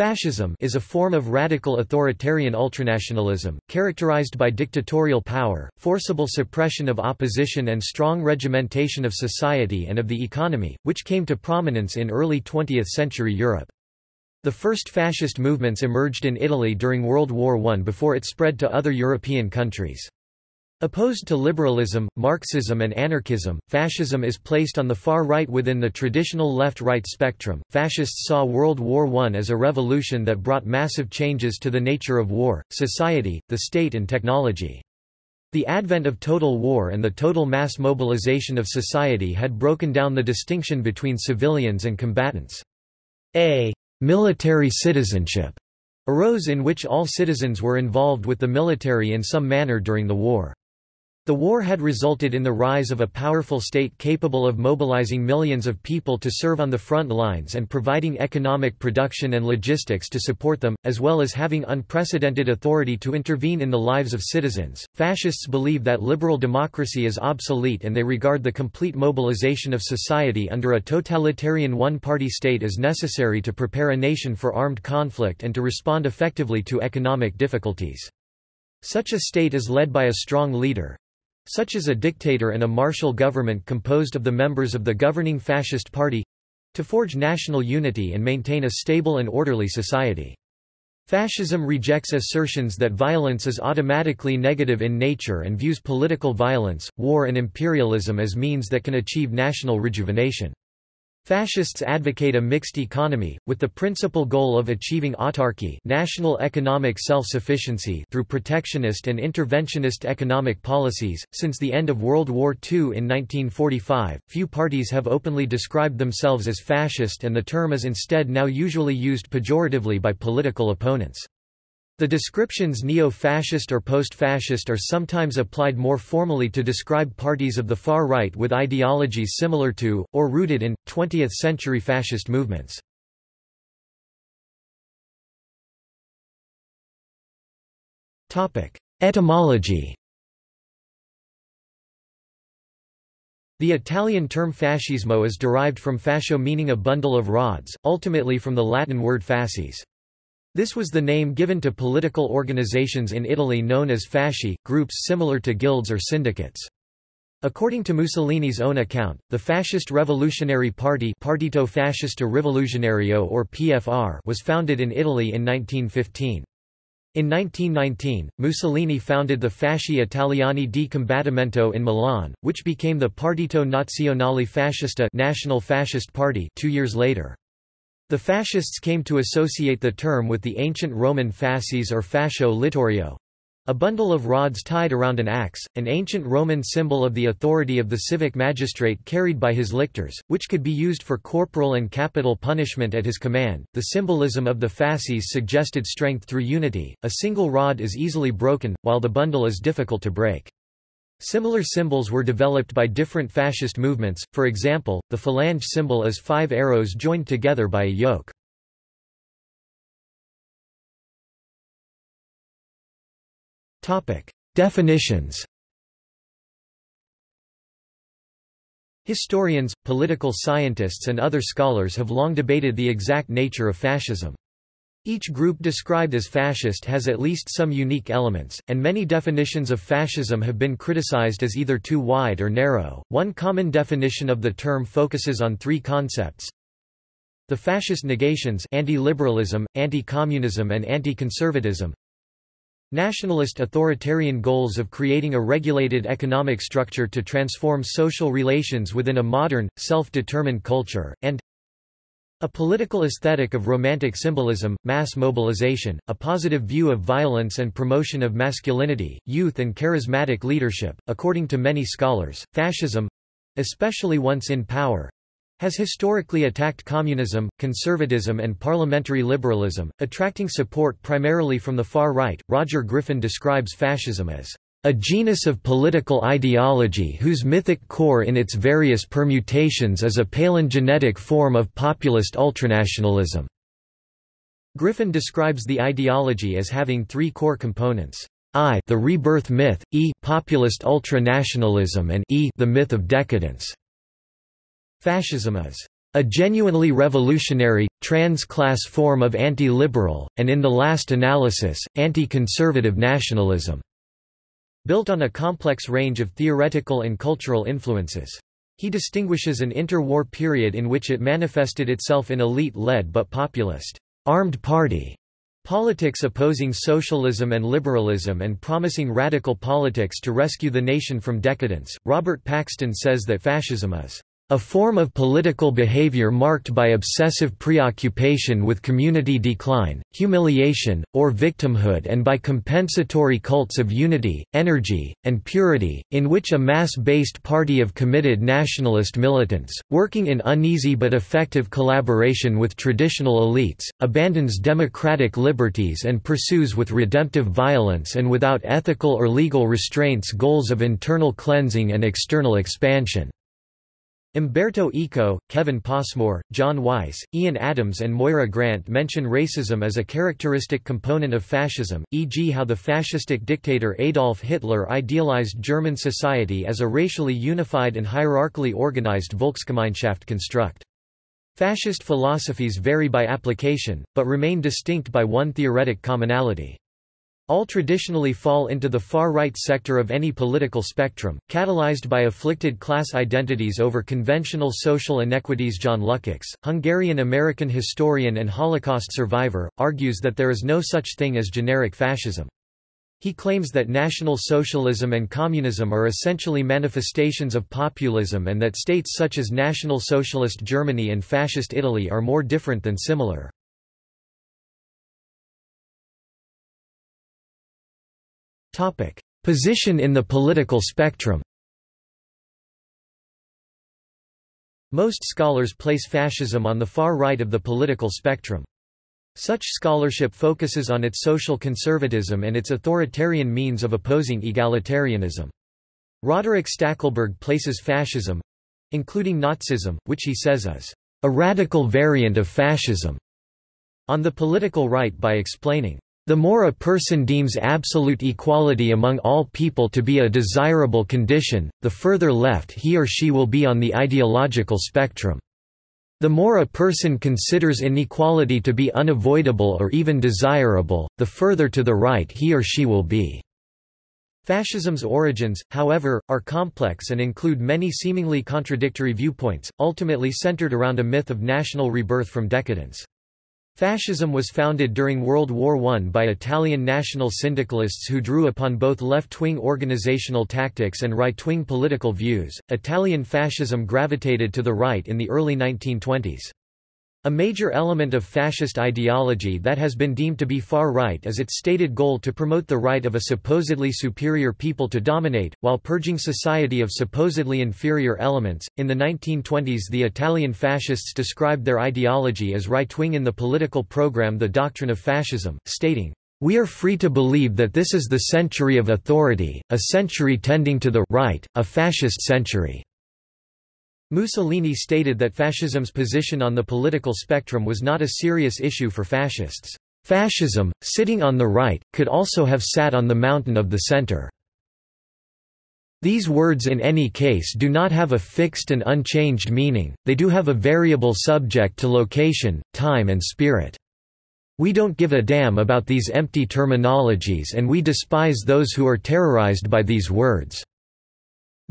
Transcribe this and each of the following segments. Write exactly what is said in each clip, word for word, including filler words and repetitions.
Fascism is a form of radical authoritarian ultranationalism, characterized by dictatorial power, forcible suppression of opposition and strong regimentation of society and of the economy, which came to prominence in early twentieth century Europe. The first fascist movements emerged in Italy during World War One before it spread to other European countries. Opposed to liberalism, Marxism, and anarchism, fascism is placed on the far right within the traditional left-right spectrum. Fascists saw World War One as a revolution that brought massive changes to the nature of war, society, the state, and technology. The advent of total war and the total mass mobilization of society had broken down the distinction between civilians and combatants. A military citizenship arose in which all citizens were involved with the military in some manner during the war. The war had resulted in the rise of a powerful state capable of mobilizing millions of people to serve on the front lines and providing economic production and logistics to support them, as well as having unprecedented authority to intervene in the lives of citizens. Fascists believe that liberal democracy is obsolete and they regard the complete mobilization of society under a totalitarian one-party state as necessary to prepare a nation for armed conflict and to respond effectively to economic difficulties. Such a state is led by a strong leader, such as a dictator and a martial government composed of the members of the governing fascist party, to forge national unity and maintain a stable and orderly society. Fascism rejects assertions that violence is automatically negative in nature and views political violence, war and imperialism as means that can achieve national rejuvenation. Fascists advocate a mixed economy, with the principal goal of achieving autarky, national economic self-sufficiency, through protectionist and interventionist economic policies. Since the end of World War Two in nineteen forty-five, few parties have openly described themselves as fascist, and the term is instead now usually used pejoratively by political opponents. The descriptions neo-fascist or post-fascist are sometimes applied more formally to describe parties of the far right with ideologies similar to, or rooted in, twentieth century fascist movements. Etymology. The Italian term fascismo is derived from fascio, meaning a bundle of rods, ultimately from the Latin word fasces. This was the name given to political organizations in Italy known as fasci, groups similar to guilds or syndicates. According to Mussolini's own account, the Fascist Revolutionary Party, Partito Fascista Rivoluzionario or P F R, was founded in Italy in nineteen fifteen. In nineteen nineteen, Mussolini founded the Fasci Italiani di Combattimento in Milan, which became the Partito Nazionale Fascista, National Fascist Party, two years later. The fascists came to associate the term with the ancient Roman fasces or fascio littorio—a bundle of rods tied around an axe, an ancient Roman symbol of the authority of the civic magistrate carried by his lictors, which could be used for corporal and capital punishment at his command. The symbolism of the fasces suggested strength through unity. A single rod is easily broken, while the bundle is difficult to break. Similar symbols were developed by different fascist movements, for example, the phalange symbol is five arrows joined together by a yoke. Definitions. Historians, political scientists and other scholars have long debated the exact nature of fascism. Each group described as fascist has at least some unique elements, and many definitions of fascism have been criticized as either too wide or narrow. One common definition of the term focuses on three concepts: the fascist negations, anti-liberalism, anti-communism and anti-conservatism; nationalist authoritarian goals of creating a regulated economic structure to transform social relations within a modern, self-determined culture; and a political aesthetic of romantic symbolism, mass mobilization, a positive view of violence and promotion of masculinity, youth and charismatic leadership. According to many scholars, fascism, especially once in power, has historically attacked communism, conservatism and parliamentary liberalism, attracting support primarily from the far right. Roger Griffin describes fascism as a genus of political ideology whose mythic core in its various permutations is a palingenetic form of populist ultranationalism. Griffin describes the ideology as having three core components: I, the rebirth myth, E, populist ultranationalism and E, the myth of decadence. Fascism is A genuinely revolutionary, trans-class form of anti-liberal, and in the last analysis, anti-conservative nationalism, built on a complex range of theoretical and cultural influences. He distinguishes an interwar period in which it manifested itself in elite-led but populist, armed party politics opposing socialism and liberalism and promising radical politics to rescue the nation from decadence. Robert Paxton says that fascism is a form of political behavior marked by obsessive preoccupation with community decline, humiliation, or victimhood and by compensatory cults of unity, energy, and purity, in which a mass-based party of committed nationalist militants, working in uneasy but effective collaboration with traditional elites, abandons democratic liberties and pursues with redemptive violence and without ethical or legal restraints goals of internal cleansing and external expansion. Umberto Eco, Kevin Passmore, John Weiss, Ian Adams and Moira Grant mention racism as a characteristic component of fascism, for example how the fascistic dictator Adolf Hitler idealized German society as a racially unified and hierarchically organized Volksgemeinschaft construct. Fascist philosophies vary by application, but remain distinct by one theoretic commonality. All traditionally fall into the far-right sector of any political spectrum, catalyzed by afflicted class identities over conventional social inequities. John Lukacs, Hungarian-American historian and Holocaust survivor, argues that there is no such thing as generic fascism. He claims that National Socialism and Communism are essentially manifestations of populism and that states such as National Socialist Germany and Fascist Italy are more different than similar. Position in the political spectrum. Most scholars place fascism on the far right of the political spectrum. Such scholarship focuses on its social conservatism and its authoritarian means of opposing egalitarianism. Roderick Stackelberg places fascism—including Nazism, which he says is a radical variant of fascism—on the political right by explaining, "The more a person deems absolute equality among all people to be a desirable condition, the further left he or she will be on the ideological spectrum. The more a person considers inequality to be unavoidable or even desirable, the further to the right he or she will be." Fascism's origins, however, are complex and include many seemingly contradictory viewpoints, ultimately centered around a myth of national rebirth from decadence. Fascism was founded during World War One by Italian national syndicalists who drew upon both left-wing organizational tactics and right-wing political views. Italian fascism gravitated to the right in the early nineteen twenties. A major element of fascist ideology that has been deemed to be far-right is its stated goal to promote the right of a supposedly superior people to dominate, while purging society of supposedly inferior elements. In the nineteen twenties, the Italian fascists described their ideology as right-wing in the political program The Doctrine of Fascism, stating, "We are free to believe that this is the century of authority, a century tending to the right, a fascist century." Mussolini stated that fascism's position on the political spectrum was not a serious issue for fascists. Fascism, sitting on the right, could also have sat on the mountain of the center. These words in any case do not have a fixed and unchanged meaning, they do have a variable subject to location, time and spirit. We don't give a damn about these empty terminologies and we despise those who are terrorized by these words.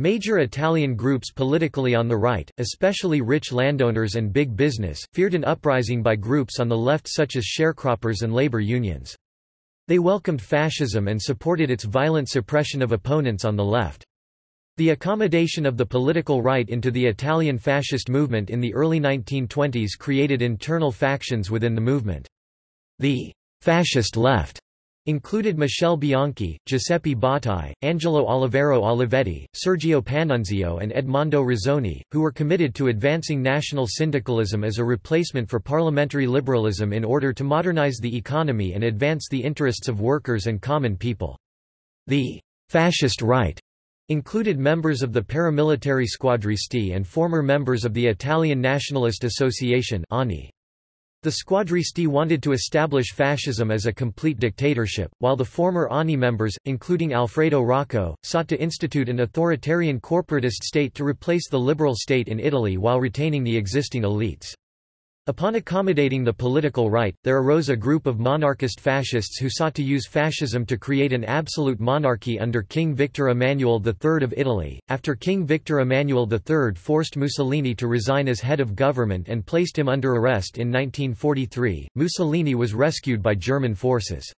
Major Italian groups politically on the right, especially rich landowners and big business, feared an uprising by groups on the left such as sharecroppers and labor unions. They welcomed fascism and supported its violent suppression of opponents on the left. The accommodation of the political right into the Italian fascist movement in the early nineteen twenties created internal factions within the movement. The fascist left included Michel Bianchi, Giuseppe Bottai, Angelo Oliviero Olivetti, Sergio Pannunzio and Edmondo Rizzoni, who were committed to advancing national syndicalism as a replacement for parliamentary liberalism in order to modernize the economy and advance the interests of workers and common people. The fascist right included members of the paramilitary Squadristi and former members of the Italian Nationalist Association (A N I). The squadristi wanted to establish fascism as a complete dictatorship, while the former O N I members, including Alfredo Rocco, sought to institute an authoritarian corporatist state to replace the liberal state in Italy while retaining the existing elites. Upon accommodating the political right, there arose a group of monarchist fascists who sought to use fascism to create an absolute monarchy under King Victor Emmanuel the third of Italy. After King Victor Emmanuel the third forced Mussolini to resign as head of government and placed him under arrest in nineteen forty-three, Mussolini was rescued by German forces.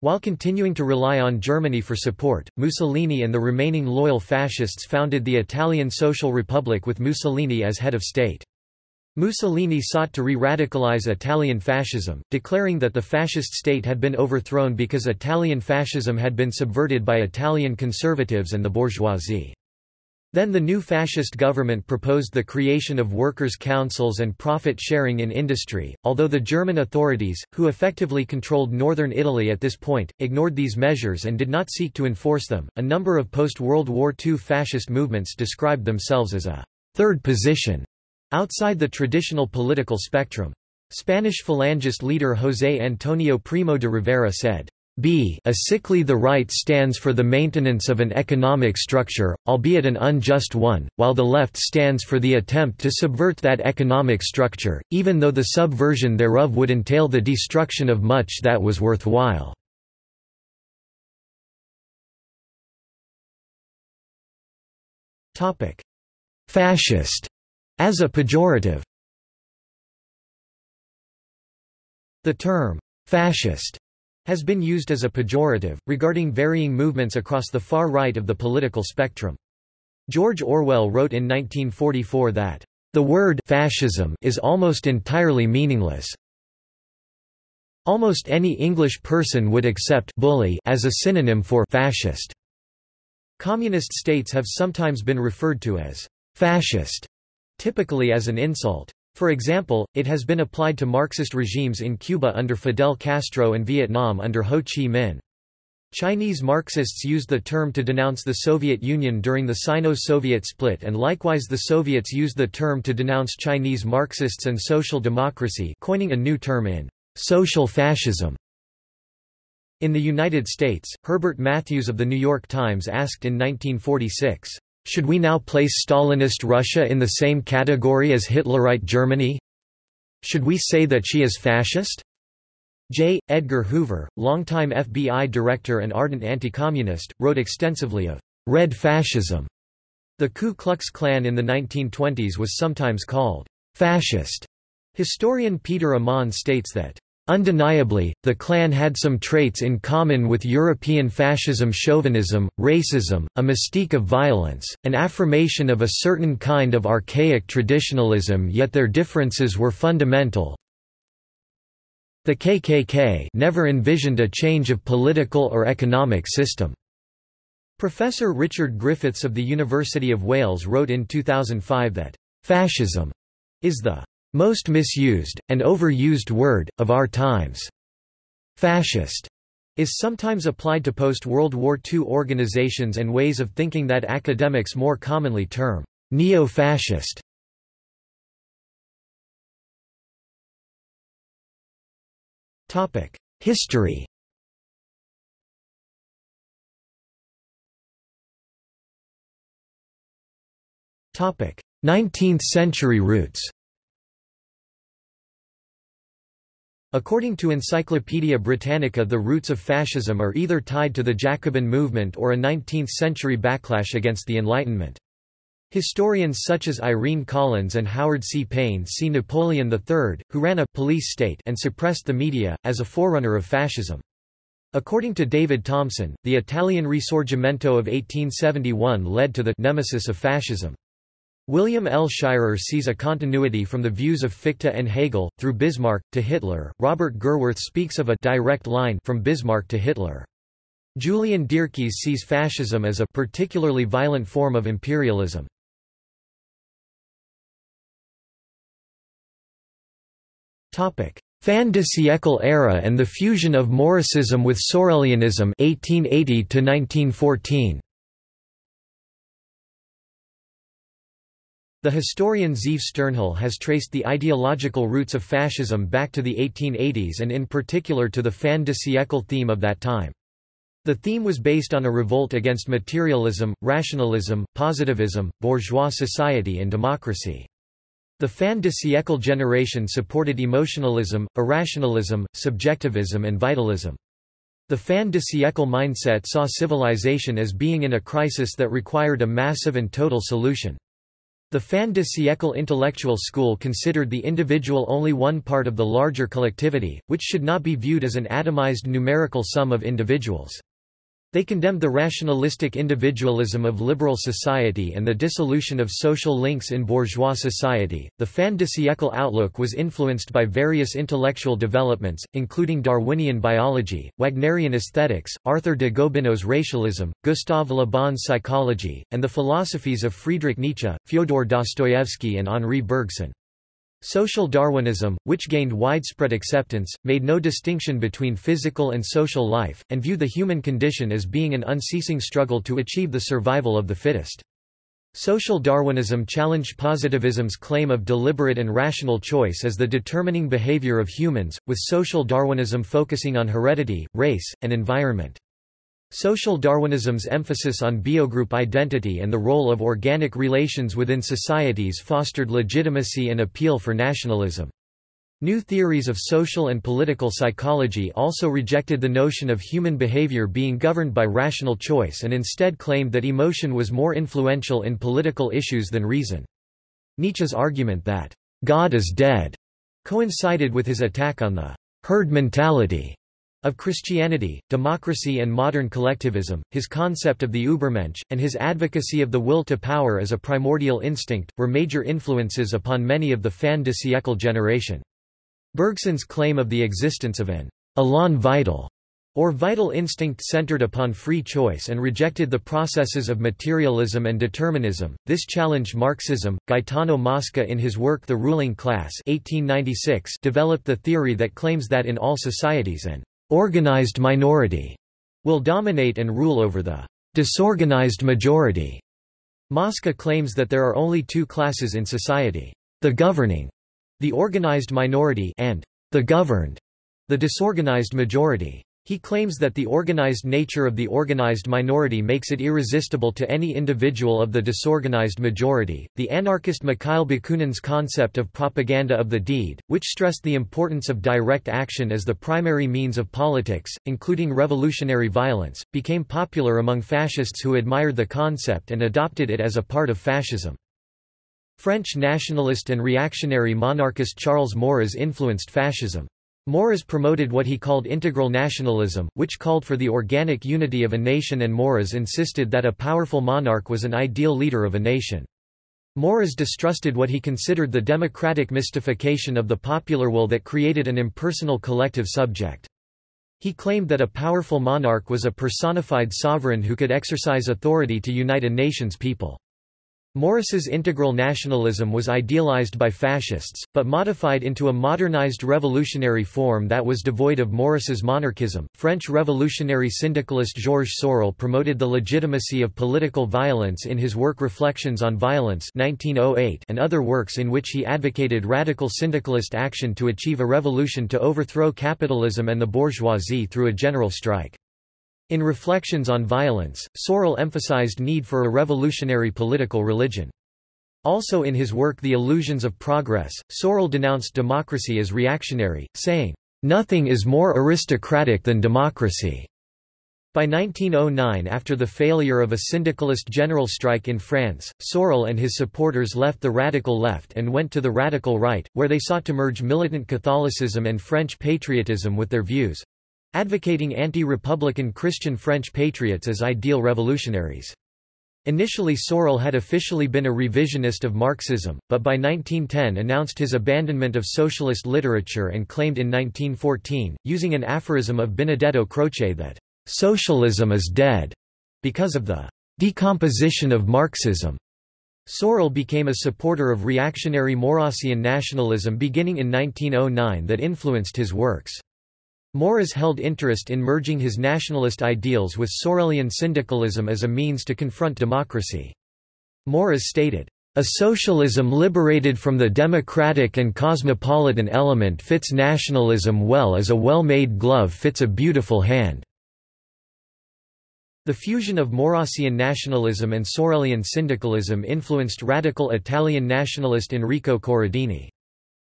While continuing to rely on Germany for support, Mussolini and the remaining loyal fascists founded the Italian Social Republic with Mussolini as head of state. Mussolini sought to re-radicalize Italian fascism, declaring that the fascist state had been overthrown because Italian fascism had been subverted by Italian conservatives and the bourgeoisie. Then the new fascist government proposed the creation of workers' councils and profit-sharing in industry, although the German authorities, who effectively controlled northern Italy at this point, ignored these measures and did not seek to enforce them. A number of post-World War Two fascist movements described themselves as a third position outside the traditional political spectrum. Spanish Falangist leader José Antonio Primo de Rivera said, "B. A sickly the right stands for the maintenance of an economic structure, albeit an unjust one, while the left stands for the attempt to subvert that economic structure, even though the subversion thereof would entail the destruction of much that was worthwhile." Fascist as a pejorative. The term, fascist, has been used as a pejorative, regarding varying movements across the far right of the political spectrum. George Orwell wrote in nineteen forty-four that, "The word fascism is almost entirely meaningless. Almost any English person would accept bully as a synonym for fascist." Communist states have sometimes been referred to as fascist, typically as an insult. For example, it has been applied to Marxist regimes in Cuba under Fidel Castro and Vietnam under Ho Chi Minh. Chinese Marxists used the term to denounce the Soviet Union during the Sino-Soviet split, and likewise the Soviets used the term to denounce Chinese Marxists and social democracy, coining a new term in social fascism. In the United States, Herbert Matthews of The New York Times asked in nineteen forty-six, "Should we now place Stalinist Russia in the same category as Hitlerite Germany? Should we say that she is fascist?" J. Edgar Hoover, longtime F B I director and ardent anti-communist, wrote extensively of red fascism. The Ku Klux Klan in the nineteen twenties was sometimes called fascist. Historian Peter Amann states that, "Undeniably, the Klan had some traits in common with European fascism: chauvinism, racism, a mystique of violence, an affirmation of a certain kind of archaic traditionalism, yet their differences were fundamental. The K K K never envisioned a change of political or economic system." Professor Richard Griffiths of the University of Wales wrote in two thousand five that, "Fascism is the most misused, and overused word, of our times." Fascist is sometimes applied to post-World War Two organizations and ways of thinking that academics more commonly term neo-fascist. History. nineteenth century roots. According to Encyclopædia Britannica, the roots of fascism are either tied to the Jacobin movement or a nineteenth century backlash against the Enlightenment. Historians such as Irene Collins and Howard C. Payne see Napoleon the third, who ran a police state and suppressed the media, as a forerunner of fascism. According to David Thompson, the Italian Risorgimento of eighteen seventy-one led to the nemesis of fascism. William L. Shirer sees a continuity from the views of Fichte and Hegel, through Bismarck, to Hitler. Robert Gerworth speaks of a direct line from Bismarck to Hitler. Julian Dierkes sees fascism as a particularly violent form of imperialism. Fin de siècle era and the fusion of Morrisism with Sorelianism eighteen eighty to nineteen fourteen. The historian Zeev Sternhell has traced the ideological roots of fascism back to the eighteen eighties and in particular to the fin de siècle theme of that time. The theme was based on a revolt against materialism, rationalism, positivism, bourgeois society and democracy. The fin de siècle generation supported emotionalism, irrationalism, subjectivism and vitalism. The fin de siècle mindset saw civilization as being in a crisis that required a massive and total solution. The fin de siècle intellectual school considered the individual only one part of the larger collectivity, which should not be viewed as an atomized numerical sum of individuals. They condemned the rationalistic individualism of liberal society and the dissolution of social links in bourgeois society. The fin de siècle outlook was influenced by various intellectual developments, including Darwinian biology, Wagnerian aesthetics, Arthur de Gobineau's racialism, Gustave Le Bon's psychology, and the philosophies of Friedrich Nietzsche, Fyodor Dostoevsky, and Henri Bergson. Social Darwinism, which gained widespread acceptance, made no distinction between physical and social life, and viewed the human condition as being an unceasing struggle to achieve the survival of the fittest. Social Darwinism challenged positivism's claim of deliberate and rational choice as the determining behavior of humans, with social Darwinism focusing on heredity, race, and environment. Social Darwinism's emphasis on biogroup identity and the role of organic relations within societies fostered legitimacy and appeal for nationalism. New theories of social and political psychology also rejected the notion of human behavior being governed by rational choice and instead claimed that emotion was more influential in political issues than reason. Nietzsche's argument that God is dead coincided with his attack on the herd mentality of Christianity, democracy and modern collectivism, his concept of the Übermensch, and his advocacy of the will to power as a primordial instinct, were major influences upon many of the fin de siècle generation. Bergson's claim of the existence of an élan vital, or vital instinct centered upon free choice and rejected the processes of materialism and determinism. This challenged Marxism. Gaetano Mosca in his work The Ruling Class eighteen ninety-six developed the theory that claims that in all societies an organized minority will dominate and rule over the disorganized majority. Mosca claims that there are only two classes in society: the governing, the organized minority, and the governed, the disorganized majority. He claims that the organized nature of the organized minority makes it irresistible to any individual of the disorganized majority. The anarchist Mikhail Bakunin's concept of propaganda of the deed, which stressed the importance of direct action as the primary means of politics, including revolutionary violence, became popular among fascists who admired the concept and adopted it as a part of fascism. French nationalist and reactionary monarchist Charles Maurras influenced fascism. Maurras promoted what he called integral nationalism, which called for the organic unity of a nation, and Maurras insisted that a powerful monarch was an ideal leader of a nation. Maurras distrusted what he considered the democratic mystification of the popular will that created an impersonal collective subject. He claimed that a powerful monarch was a personified sovereign who could exercise authority to unite a nation's people. Maurras's integral nationalism was idealized by fascists, but modified into a modernized revolutionary form that was devoid of Maurras's monarchism. French revolutionary syndicalist Georges Sorel promoted the legitimacy of political violence in his work Reflections on Violence nineteen oh eight and other works in which he advocated radical syndicalist action to achieve a revolution to overthrow capitalism and the bourgeoisie through a general strike. In Reflections on Violence, Sorel emphasized need for a revolutionary political religion. Also in his work The Illusions of Progress, Sorel denounced democracy as reactionary, saying, "Nothing is more aristocratic than democracy." By nineteen oh nine, after the failure of a syndicalist general strike in France, Sorel and his supporters left the radical left and went to the radical right, where they sought to merge militant Catholicism and French patriotism with their views, advocating anti-republican Christian French patriots as ideal revolutionaries. Initially Sorel had officially been a revisionist of Marxism, but by nineteen ten announced his abandonment of socialist literature and claimed in nineteen fourteen, using an aphorism of Benedetto Croce, that "socialism is dead" because of the "decomposition of Marxism." Sorel became a supporter of reactionary Maurrasian nationalism beginning in nineteen oh nine that influenced his works. Maurras held interest in merging his nationalist ideals with Sorelian syndicalism as a means to confront democracy. Maurras stated, A socialism liberated from the democratic and cosmopolitan element fits nationalism well as a well-made glove fits a beautiful hand. The fusion of Maurassian nationalism and Sorelian syndicalism influenced radical Italian nationalist Enrico Corradini.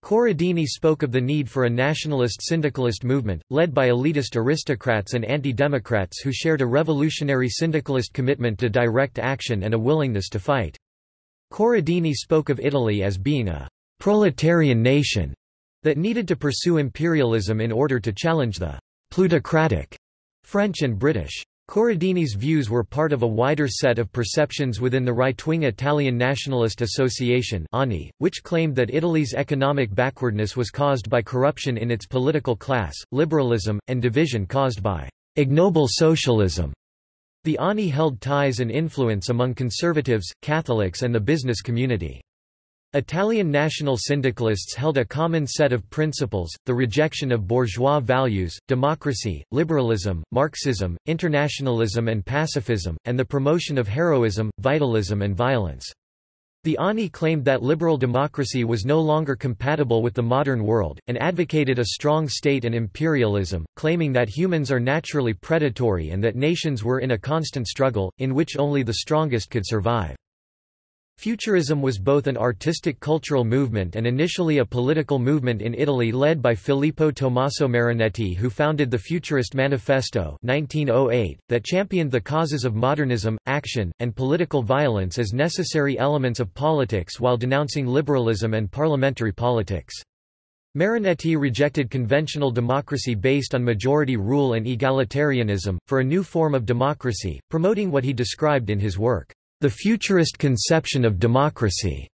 Corradini spoke of the need for a nationalist syndicalist movement, led by elitist aristocrats and anti-democrats who shared a revolutionary syndicalist commitment to direct action and a willingness to fight. Corradini spoke of Italy as being a «proletarian nation» that needed to pursue imperialism in order to challenge the «plutocratic» French and British. Corradini's views were part of a wider set of perceptions within the right-wing Italian Nationalist Association (A N I), which claimed that Italy's economic backwardness was caused by corruption in its political class, liberalism, and division caused by «ignoble socialism». The A N I held ties and influence among conservatives, Catholics and the business community. Italian national syndicalists held a common set of principles, the rejection of bourgeois values, democracy, liberalism, Marxism, internationalism and pacifism, and the promotion of heroism, vitalism and violence. The A N I claimed that liberal democracy was no longer compatible with the modern world, and advocated a strong state and imperialism, claiming that humans are naturally predatory and that nations were in a constant struggle, in which only the strongest could survive. Futurism was both an artistic cultural movement and initially a political movement in Italy led by Filippo Tommaso Marinetti, who founded the Futurist Manifesto nineteen oh eight, that championed the causes of modernism, action, and political violence as necessary elements of politics while denouncing liberalism and parliamentary politics. Marinetti rejected conventional democracy based on majority rule and egalitarianism, for a new form of democracy, promoting what he described in his work, The Futurist Conception of Democracy,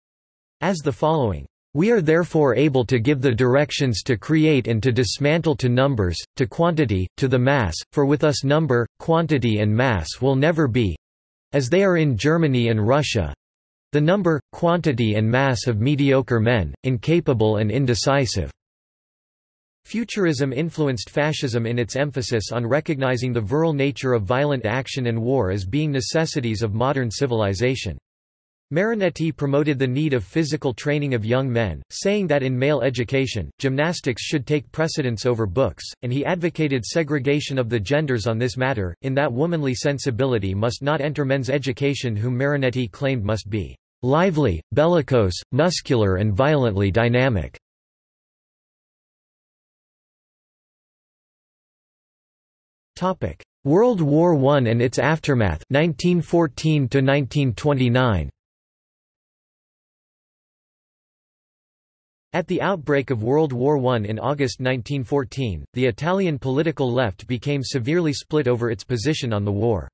as the following. We are therefore able to give the directions to create and to dismantle to numbers, to quantity, to the mass, for with us number, quantity and mass will never be—as they are in Germany and Russia—the number, quantity and mass of mediocre men, incapable and indecisive. Futurism influenced fascism in its emphasis on recognizing the virile nature of violent action and war as being necessities of modern civilization. Marinetti promoted the need of physical training of young men, saying that in male education, gymnastics should take precedence over books, and he advocated segregation of the genders on this matter, in that womanly sensibility must not enter men's education, whom Marinetti claimed must be lively, bellicose, muscular and violently dynamic. World War One and its aftermath nineteen fourteen to nineteen twenty-nine. At the outbreak of World War One in August nineteen fourteen, the Italian political left became severely split over its position on the war.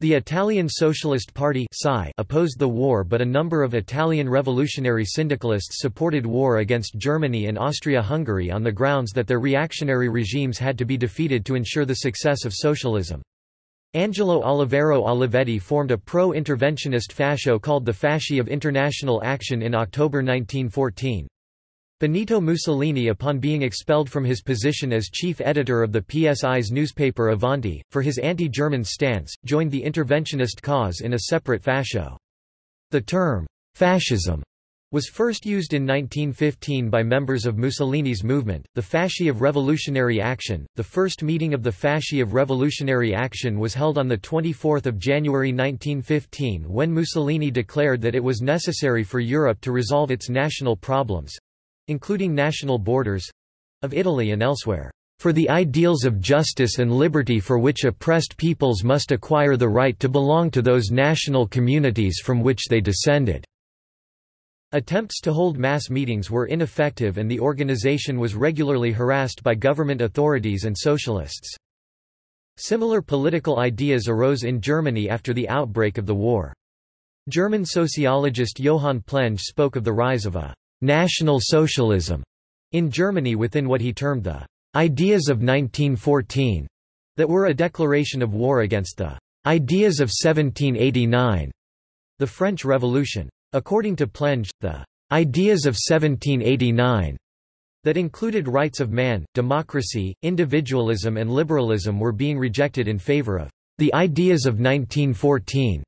The Italian Socialist Party opposed the war, but a number of Italian revolutionary syndicalists supported war against Germany and Austria-Hungary on the grounds that their reactionary regimes had to be defeated to ensure the success of socialism. Angelo Oliviero Olivetti formed a pro-interventionist fascio called the Fasci of International Action in October nineteen fourteen. Benito Mussolini, upon being expelled from his position as chief editor of the P S I's newspaper Avanti, for his anti-German stance, joined the interventionist cause in a separate fascio. The term, fascism, was first used in nineteen fifteen by members of Mussolini's movement, the Fasci of Revolutionary Action. The first meeting of the Fasci of Revolutionary Action was held on the twenty-fourth of January nineteen fifteen when Mussolini declared that it was necessary for Europe to resolve its national problems, including national borders of Italy and elsewhere, for the ideals of justice and liberty for which oppressed peoples must acquire the right to belong to those national communities from which they descended. Attempts to hold mass meetings were ineffective and the organization was regularly harassed by government authorities and socialists. Similar political ideas arose in Germany after the outbreak of the war. German sociologist Johann Plenge spoke of the rise of a National Socialism in Germany within what he termed the ideas of nineteen fourteen, that were a declaration of war against the ideas of seventeen eighty-nine, the French Revolution. According to Plenge, the ideas of seventeen eighty-nine, that included rights of man, democracy, individualism and liberalism, were being rejected in favor of the ideas of nineteen fourteen,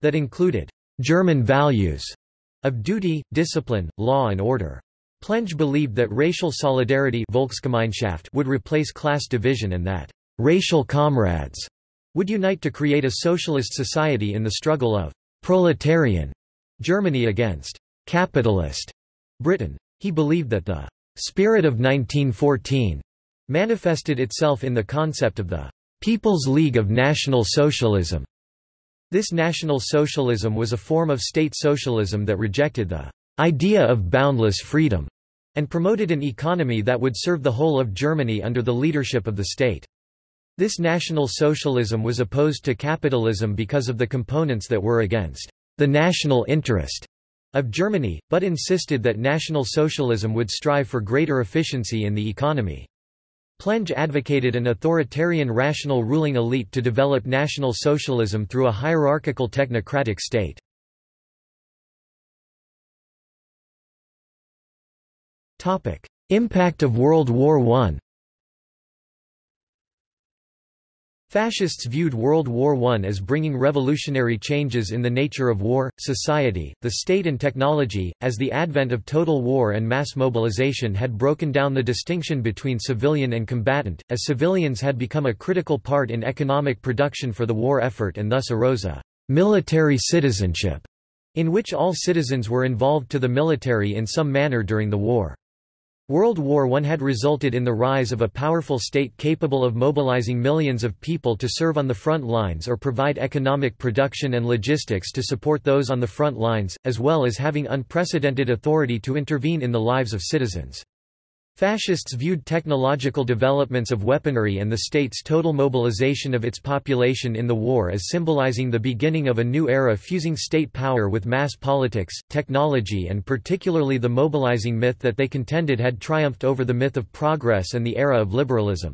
that included German values, Of duty, discipline, law and order. Plenge believed that racial solidarity Volksgemeinschaft would replace class division and that racial comrades would unite to create a socialist society in the struggle of proletarian Germany against capitalist Britain. He believed that the spirit of nineteen fourteen manifested itself in the concept of the People's League of National Socialism. This National Socialism was a form of state socialism that rejected the idea of boundless freedom and promoted an economy that would serve the whole of Germany under the leadership of the state. This National Socialism was opposed to capitalism because of the components that were against the national interest of Germany, but insisted that National Socialism would strive for greater efficiency in the economy. Plenge advocated an authoritarian rational ruling elite to develop National Socialism through a hierarchical technocratic state. Impact of World War One. Fascists viewed World War One as bringing revolutionary changes in the nature of war, society, the state and technology, as the advent of total war and mass mobilization had broken down the distinction between civilian and combatant, as civilians had become a critical part in economic production for the war effort, and thus arose a military citizenship, in which all citizens were involved to the military in some manner during the war. World War One had resulted in the rise of a powerful state capable of mobilizing millions of people to serve on the front lines or provide economic production and logistics to support those on the front lines, as well as having unprecedented authority to intervene in the lives of citizens. Fascists viewed technological developments of weaponry and the state's total mobilization of its population in the war as symbolizing the beginning of a new era fusing state power with mass politics, technology, and particularly the mobilizing myth that they contended had triumphed over the myth of progress and the era of liberalism.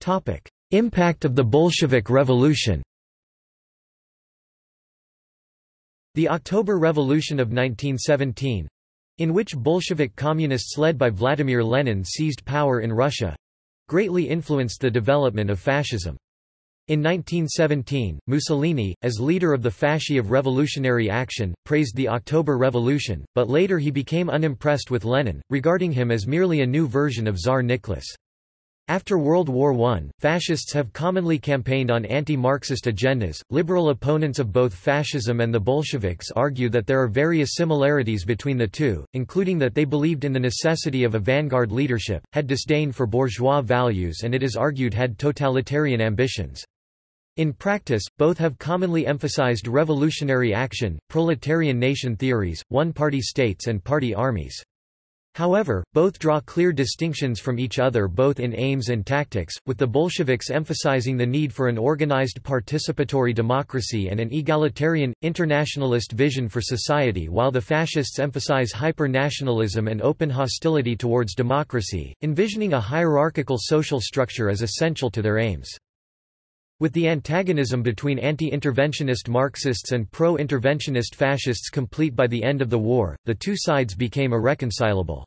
Topic: Impact of the Bolshevik Revolution. The October Revolution of nineteen seventeen—in which Bolshevik communists led by Vladimir Lenin seized power in Russia—greatly influenced the development of fascism. In nineteen seventeen, Mussolini, as leader of the Fasci of Revolutionary Action, praised the October Revolution, but later he became unimpressed with Lenin, regarding him as merely a new version of Tsar Nicholas. After World War One, fascists have commonly campaigned on anti-Marxist agendas. Liberal opponents of both fascism and the Bolsheviks argue that there are various similarities between the two, including that they believed in the necessity of a vanguard leadership, had disdain for bourgeois values, and it is argued had totalitarian ambitions. In practice, both have commonly emphasized revolutionary action, proletarian nation theories, one-party states, and party armies. However, both draw clear distinctions from each other both in aims and tactics, with the Bolsheviks emphasizing the need for an organized participatory democracy and an egalitarian, internationalist vision for society, while the fascists emphasize hyper-nationalism and open hostility towards democracy, envisioning a hierarchical social structure as essential to their aims. With the antagonism between anti-interventionist Marxists and pro-interventionist fascists complete by the end of the war, the two sides became irreconcilable.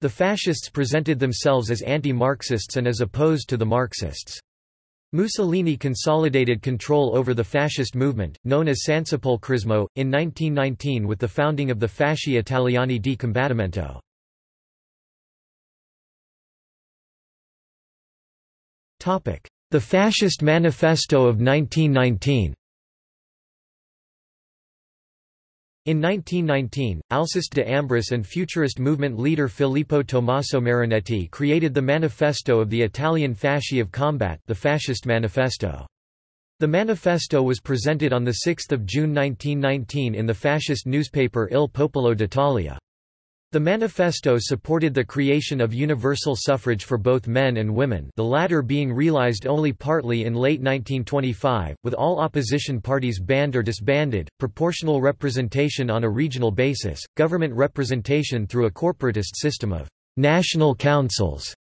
The fascists presented themselves as anti-Marxists and as opposed to the Marxists. Mussolini consolidated control over the fascist movement, known as Sansepolcrismo, in nineteen nineteen with the founding of the Fasci Italiani di Combattimento. The Fascist Manifesto of nineteen nineteen. In nineteen nineteen, Alciste d'Ambrisse and futurist movement leader Filippo Tommaso Marinetti created the Manifesto of the Italian Fasci of Combat, the Fascist Manifesto. The manifesto was presented on the sixth of June nineteen nineteen in the fascist newspaper Il Popolo d'Italia. The manifesto supported the creation of universal suffrage for both men and women, the latter being realized only partly in late nineteen twenty-five, with all opposition parties banned or disbanded, proportional representation on a regional basis, government representation through a corporatist system of national councils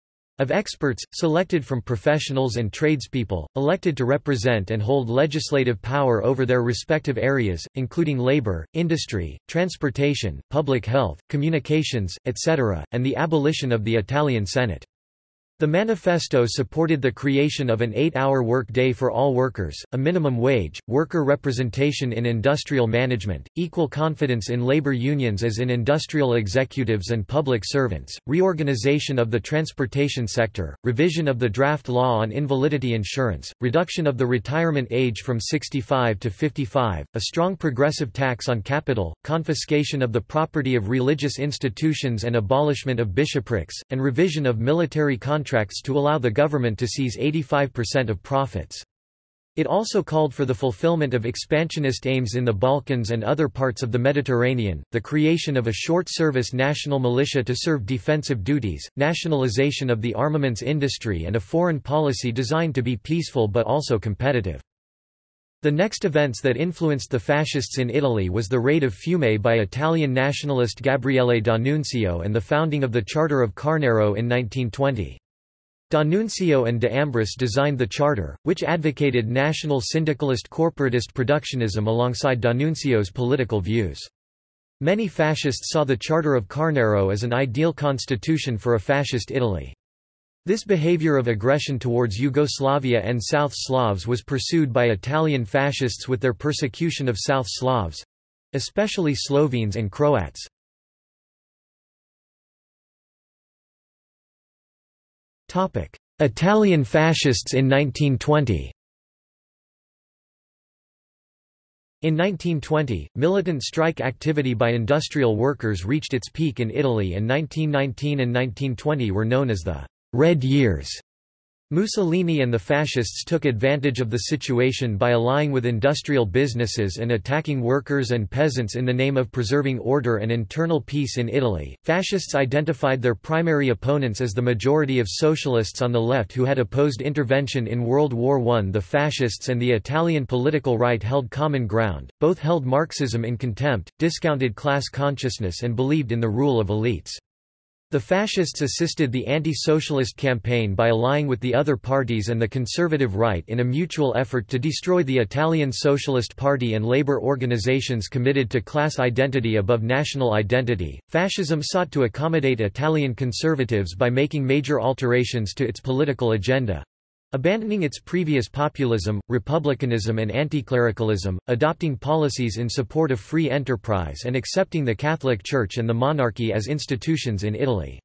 of experts, selected from professionals and tradespeople, elected to represent and hold legislative power over their respective areas, including labor, industry, transportation, public health, communications, et cetera, and the abolition of the Italian Senate. The manifesto supported the creation of an eight-hour work day for all workers, a minimum wage, worker representation in industrial management, equal confidence in labor unions as in industrial executives and public servants, reorganization of the transportation sector, revision of the draft law on invalidity insurance, reduction of the retirement age from sixty-five to fifty-five, a strong progressive tax on capital, confiscation of the property of religious institutions and abolishment of bishoprics, and revision of military contracts contracts to allow the government to seize eighty-five percent of profits. It also called for the fulfillment of expansionist aims in the Balkans and other parts of the Mediterranean, the creation of a short-service national militia to serve defensive duties, nationalization of the armaments industry, and a foreign policy designed to be peaceful but also competitive. The next events that influenced the fascists in Italy was the raid of Fiume by Italian nationalist Gabriele D'Annunzio and the founding of the Charter of Carnaro in nineteen twenty. D'Annunzio and D'Ambris designed the charter, which advocated national syndicalist corporatist productionism alongside D'Annunzio's political views. Many fascists saw the Charter of Carnaro as an ideal constitution for a fascist Italy. This behavior of aggression towards Yugoslavia and South Slavs was pursued by Italian fascists with their persecution of South Slavs, especially Slovenes and Croats. Italian fascists in nineteen twenty. In nineteen twenty, militant strike activity by industrial workers reached its peak in Italy, and nineteen nineteen and nineteen twenty were known as the Red Years. Mussolini and the fascists took advantage of the situation by allying with industrial businesses and attacking workers and peasants in the name of preserving order and internal peace in Italy. Fascists identified their primary opponents as the majority of socialists on the left who had opposed intervention in World War One. The fascists and the Italian political right held common ground, both held Marxism in contempt, discounted class consciousness, and believed in the rule of elites. The fascists assisted the anti-socialist campaign by allying with the other parties and the conservative right in a mutual effort to destroy the Italian Socialist Party and labor organizations committed to class identity above national identity. Fascism sought to accommodate Italian conservatives by making major alterations to its political agenda, abandoning its previous populism, republicanism, and anti-clericalism, adopting policies in support of free enterprise and accepting the Catholic Church and the monarchy as institutions in Italy.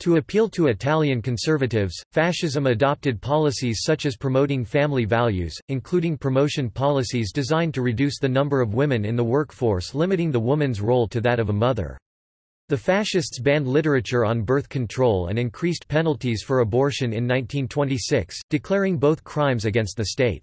To appeal to Italian conservatives, fascism adopted policies such as promoting family values, including promotion policies designed to reduce the number of women in the workforce, limiting the woman's role to that of a mother. The fascists banned literature on birth control and increased penalties for abortion in nineteen twenty-six, declaring both crimes against the state.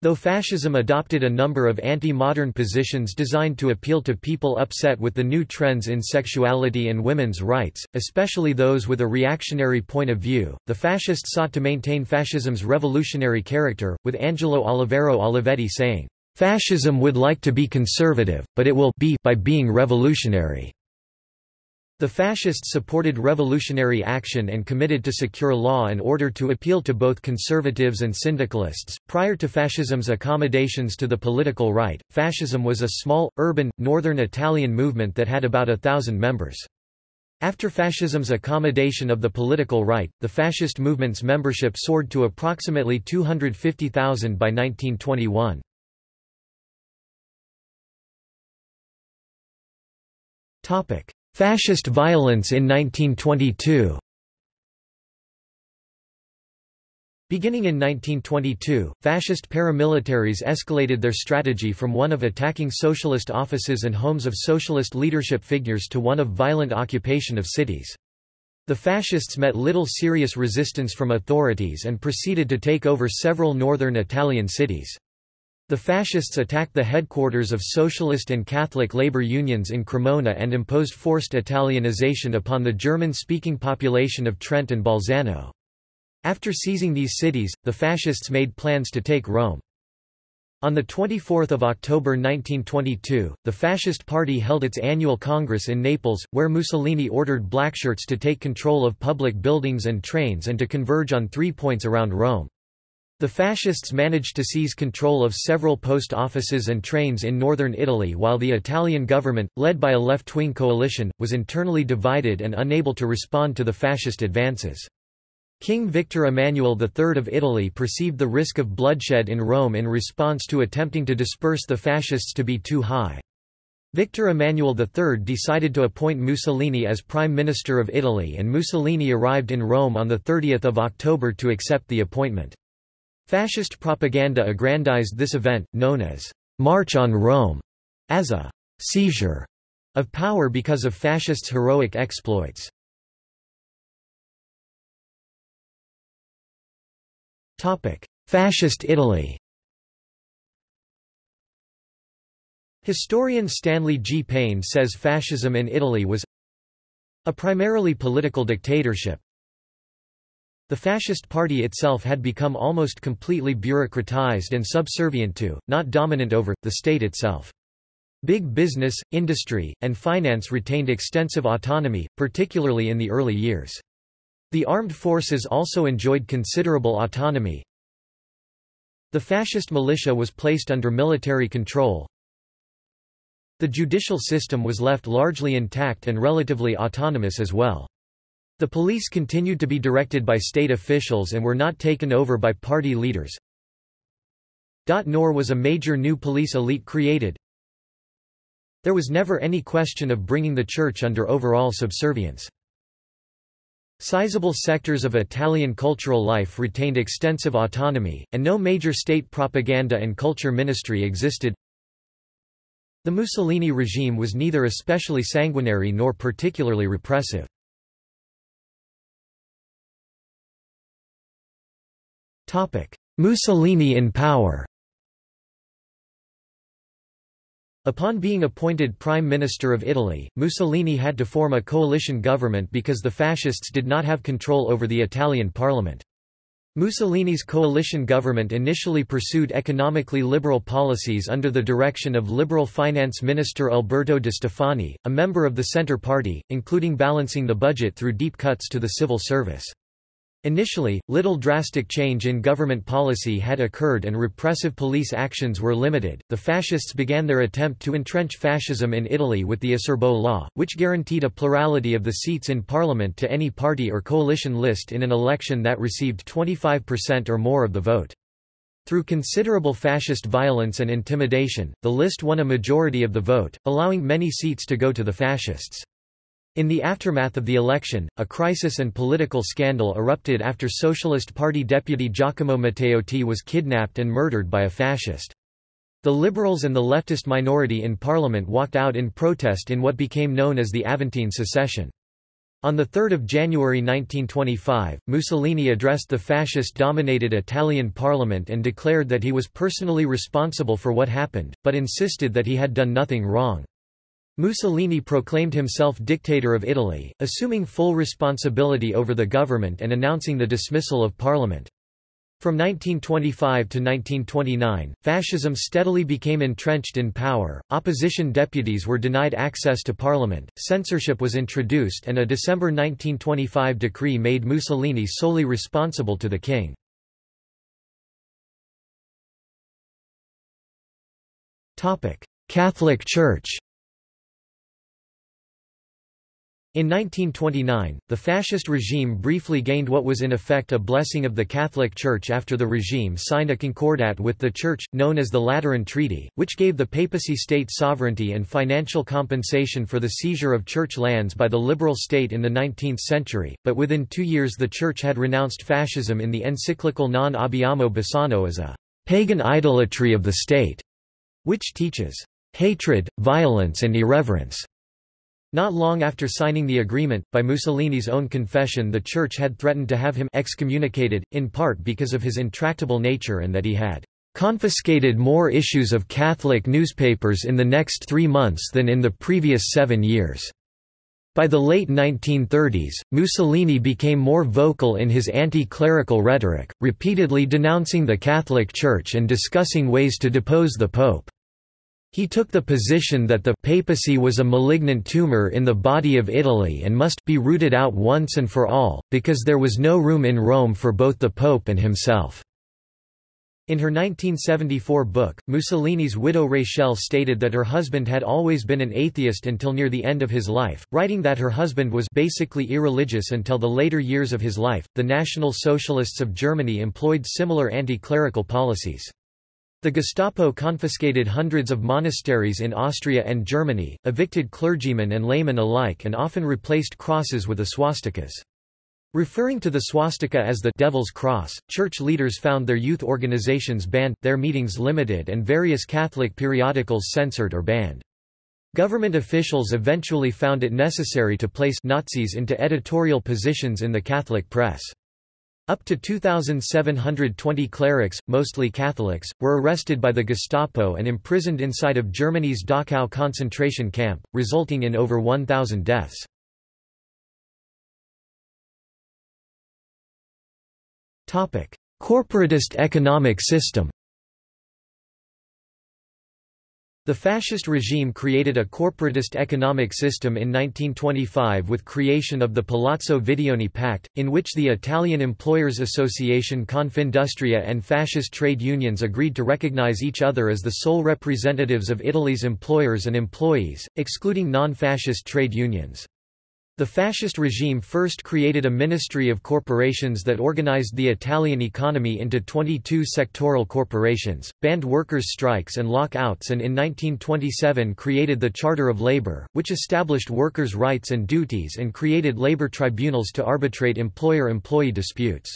Though fascism adopted a number of anti-modern positions designed to appeal to people upset with the new trends in sexuality and women's rights, especially those with a reactionary point of view, the fascists sought to maintain fascism's revolutionary character, with Angelo Oliviero Olivetti saying, "Fascism would like to be conservative, but it will be by being revolutionary." The fascists supported revolutionary action and committed to secure law and order to appeal to both conservatives and syndicalists. Prior to fascism's accommodations to the political right, fascism was a small, urban, northern Italian movement that had about a thousand members. After fascism's accommodation of the political right, the fascist movement's membership soared to approximately two hundred fifty thousand by nineteen twenty-one. Fascist violence in nineteen twenty-two. Beginning in nineteen twenty-two, fascist paramilitaries escalated their strategy from one of attacking socialist offices and homes of socialist leadership figures to one of violent occupation of cities. The fascists met little serious resistance from authorities and proceeded to take over several northern Italian cities. The fascists attacked the headquarters of socialist and Catholic labor unions in Cremona and imposed forced Italianization upon the German-speaking population of Trent and Bolzano. After seizing these cities, the fascists made plans to take Rome. On the twenty-fourth of October nineteen twenty-two, the Fascist Party held its annual Congress in Naples, where Mussolini ordered blackshirts to take control of public buildings and trains and to converge on three points around Rome. The fascists managed to seize control of several post offices and trains in northern Italy, while the Italian government, led by a left-wing coalition, was internally divided and unable to respond to the fascist advances. King Victor Emmanuel the third of Italy perceived the risk of bloodshed in Rome in response to attempting to disperse the fascists to be too high. Victor Emmanuel the third decided to appoint Mussolini as Prime Minister of Italy, and Mussolini arrived in Rome on the thirtieth of October to accept the appointment. Fascist propaganda aggrandized this event, known as March on Rome, as a seizure of power because of fascists' heroic exploits. Fascist Italy. Historian Stanley G. Payne says fascism in Italy was a primarily political dictatorship. The fascist party itself had become almost completely bureaucratized and subservient to, not dominant over, the state itself. Big business, industry, and finance retained extensive autonomy, particularly in the early years. The armed forces also enjoyed considerable autonomy. The fascist militia was placed under military control. The judicial system was left largely intact and relatively autonomous as well. The police continued to be directed by state officials and were not taken over by party leaders. Nor was a major new police elite created. There was never any question of bringing the church under overall subservience. Sizable sectors of Italian cultural life retained extensive autonomy, and no major state propaganda and culture ministry existed. The Mussolini regime was neither especially sanguinary nor particularly repressive. Mussolini in power. Upon being appointed Prime Minister of Italy, Mussolini had to form a coalition government because the fascists did not have control over the Italian parliament. Mussolini's coalition government initially pursued economically liberal policies under the direction of Liberal Finance Minister Alberto Di Stefani, a member of the Centre Party, including balancing the budget through deep cuts to the civil service. Initially, little drastic change in government policy had occurred and repressive police actions were limited. The fascists began their attempt to entrench fascism in Italy with the Acerbo Law, which guaranteed a plurality of the seats in parliament to any party or coalition list in an election that received twenty-five percent or more of the vote. Through considerable fascist violence and intimidation, the list won a majority of the vote, allowing many seats to go to the fascists. In the aftermath of the election, a crisis and political scandal erupted after Socialist Party deputy Giacomo Matteotti was kidnapped and murdered by a fascist. The liberals and the leftist minority in parliament walked out in protest in what became known as the Aventine Secession. On the third of January nineteen twenty-five, Mussolini addressed the fascist-dominated Italian parliament and declared that he was personally responsible for what happened, but insisted that he had done nothing wrong. Mussolini proclaimed himself dictator of Italy, assuming full responsibility over the government and announcing the dismissal of parliament. From nineteen twenty-five to nineteen twenty-nine, fascism steadily became entrenched in power, opposition deputies were denied access to parliament, censorship was introduced, and a December nineteen twenty-five decree made Mussolini solely responsible to the king. Catholic Church. In nineteen twenty-nine, the fascist regime briefly gained what was in effect a blessing of the Catholic Church after the regime signed a concordat with the Church, known as the Lateran Treaty, which gave the papacy state sovereignty and financial compensation for the seizure of church lands by the liberal state in the nineteenth century, but within two years the Church had renounced fascism in the encyclical Non Abbiamo Bisogno as a pagan idolatry of the state, which teaches hatred, violence and irreverence. Not long after signing the agreement, by Mussolini's own confession, the Church had threatened to have him excommunicated, in part because of his intractable nature and that he had confiscated more issues of Catholic newspapers in the next three months than in the previous seven years. By the late nineteen thirties, Mussolini became more vocal in his anti-clerical rhetoric, repeatedly denouncing the Catholic Church and discussing ways to depose the Pope. He took the position that the papacy was a malignant tumor in the body of Italy and must be rooted out once and for all, because there was no room in Rome for both the Pope and himself. In her nineteen seventy-four book, Mussolini's widow Rachel stated that her husband had always been an atheist until near the end of his life, writing that her husband was basically irreligious until the later years of his life. The National Socialists of Germany employed similar anti-clerical policies. The Gestapo confiscated hundreds of monasteries in Austria and Germany, evicted clergymen and laymen alike, and often replaced crosses with the swastikas. Referring to the swastika as the Devil's Cross, church leaders found their youth organizations banned, their meetings limited, and various Catholic periodicals censored or banned. Government officials eventually found it necessary to place Nazis into editorial positions in the Catholic press. Up to two thousand seven hundred twenty clerics, mostly Catholics, were arrested by the Gestapo and imprisoned inside of Germany's Dachau concentration camp, resulting in over one thousand deaths. Corporatist economic system. The fascist regime created a corporatist economic system in nineteen twenty-five with creation of the Palazzo Vidioni Pact, in which the Italian Employers Association Confindustria and fascist trade unions agreed to recognize each other as the sole representatives of Italy's employers and employees, excluding non-fascist trade unions. The fascist regime first created a ministry of corporations that organized the Italian economy into twenty-two sectoral corporations, banned workers' strikes and lockouts, and in nineteen twenty-seven created the Charter of Labor, which established workers' rights and duties and created labor tribunals to arbitrate employer-employee disputes.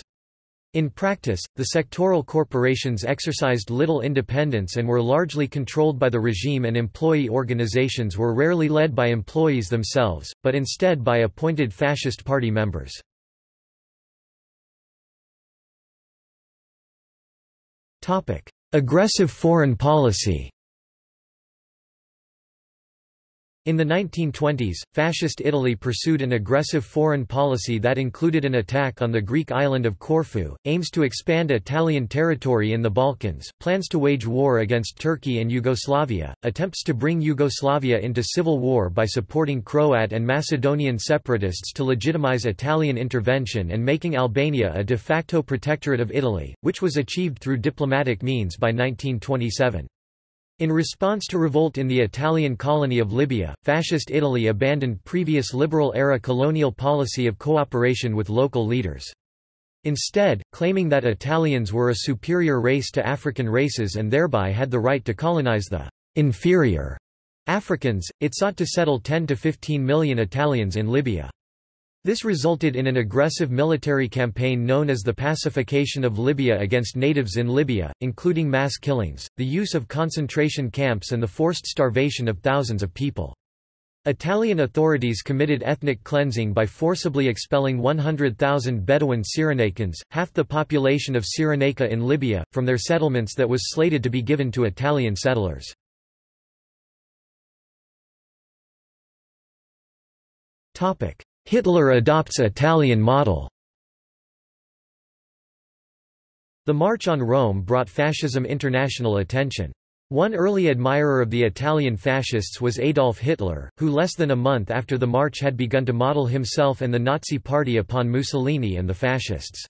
In practice, the sectoral corporations exercised little independence and were largely controlled by the regime, and employee organizations were rarely led by employees themselves, but instead by appointed fascist party members. Aggressive foreign policy. In the nineteen twenties, Fascist Italy pursued an aggressive foreign policy that included an attack on the Greek island of Corfu, aims to expand Italian territory in the Balkans, plans to wage war against Turkey and Yugoslavia, attempts to bring Yugoslavia into civil war by supporting Croat and Macedonian separatists to legitimize Italian intervention, and making Albania a de facto protectorate of Italy, which was achieved through diplomatic means by nineteen twenty-seven. In response to revolt in the Italian colony of Libya, Fascist Italy abandoned previous liberal-era colonial policy of cooperation with local leaders. Instead, claiming that Italians were a superior race to African races and thereby had the right to colonize the inferior Africans, it sought to settle ten to fifteen million Italians in Libya. This resulted in an aggressive military campaign known as the pacification of Libya against natives in Libya, including mass killings, the use of concentration camps, and the forced starvation of thousands of people. Italian authorities committed ethnic cleansing by forcibly expelling one hundred thousand Bedouin Cyrenaiccans, half the population of Cyrenaica in Libya, from their settlements that was slated to be given to Italian settlers. Hitler adopts Italian model. The March on Rome brought fascism international attention. One early admirer of the Italian fascists was Adolf Hitler, who less than a month after the march had begun to model himself and the Nazi party upon Mussolini and the fascists.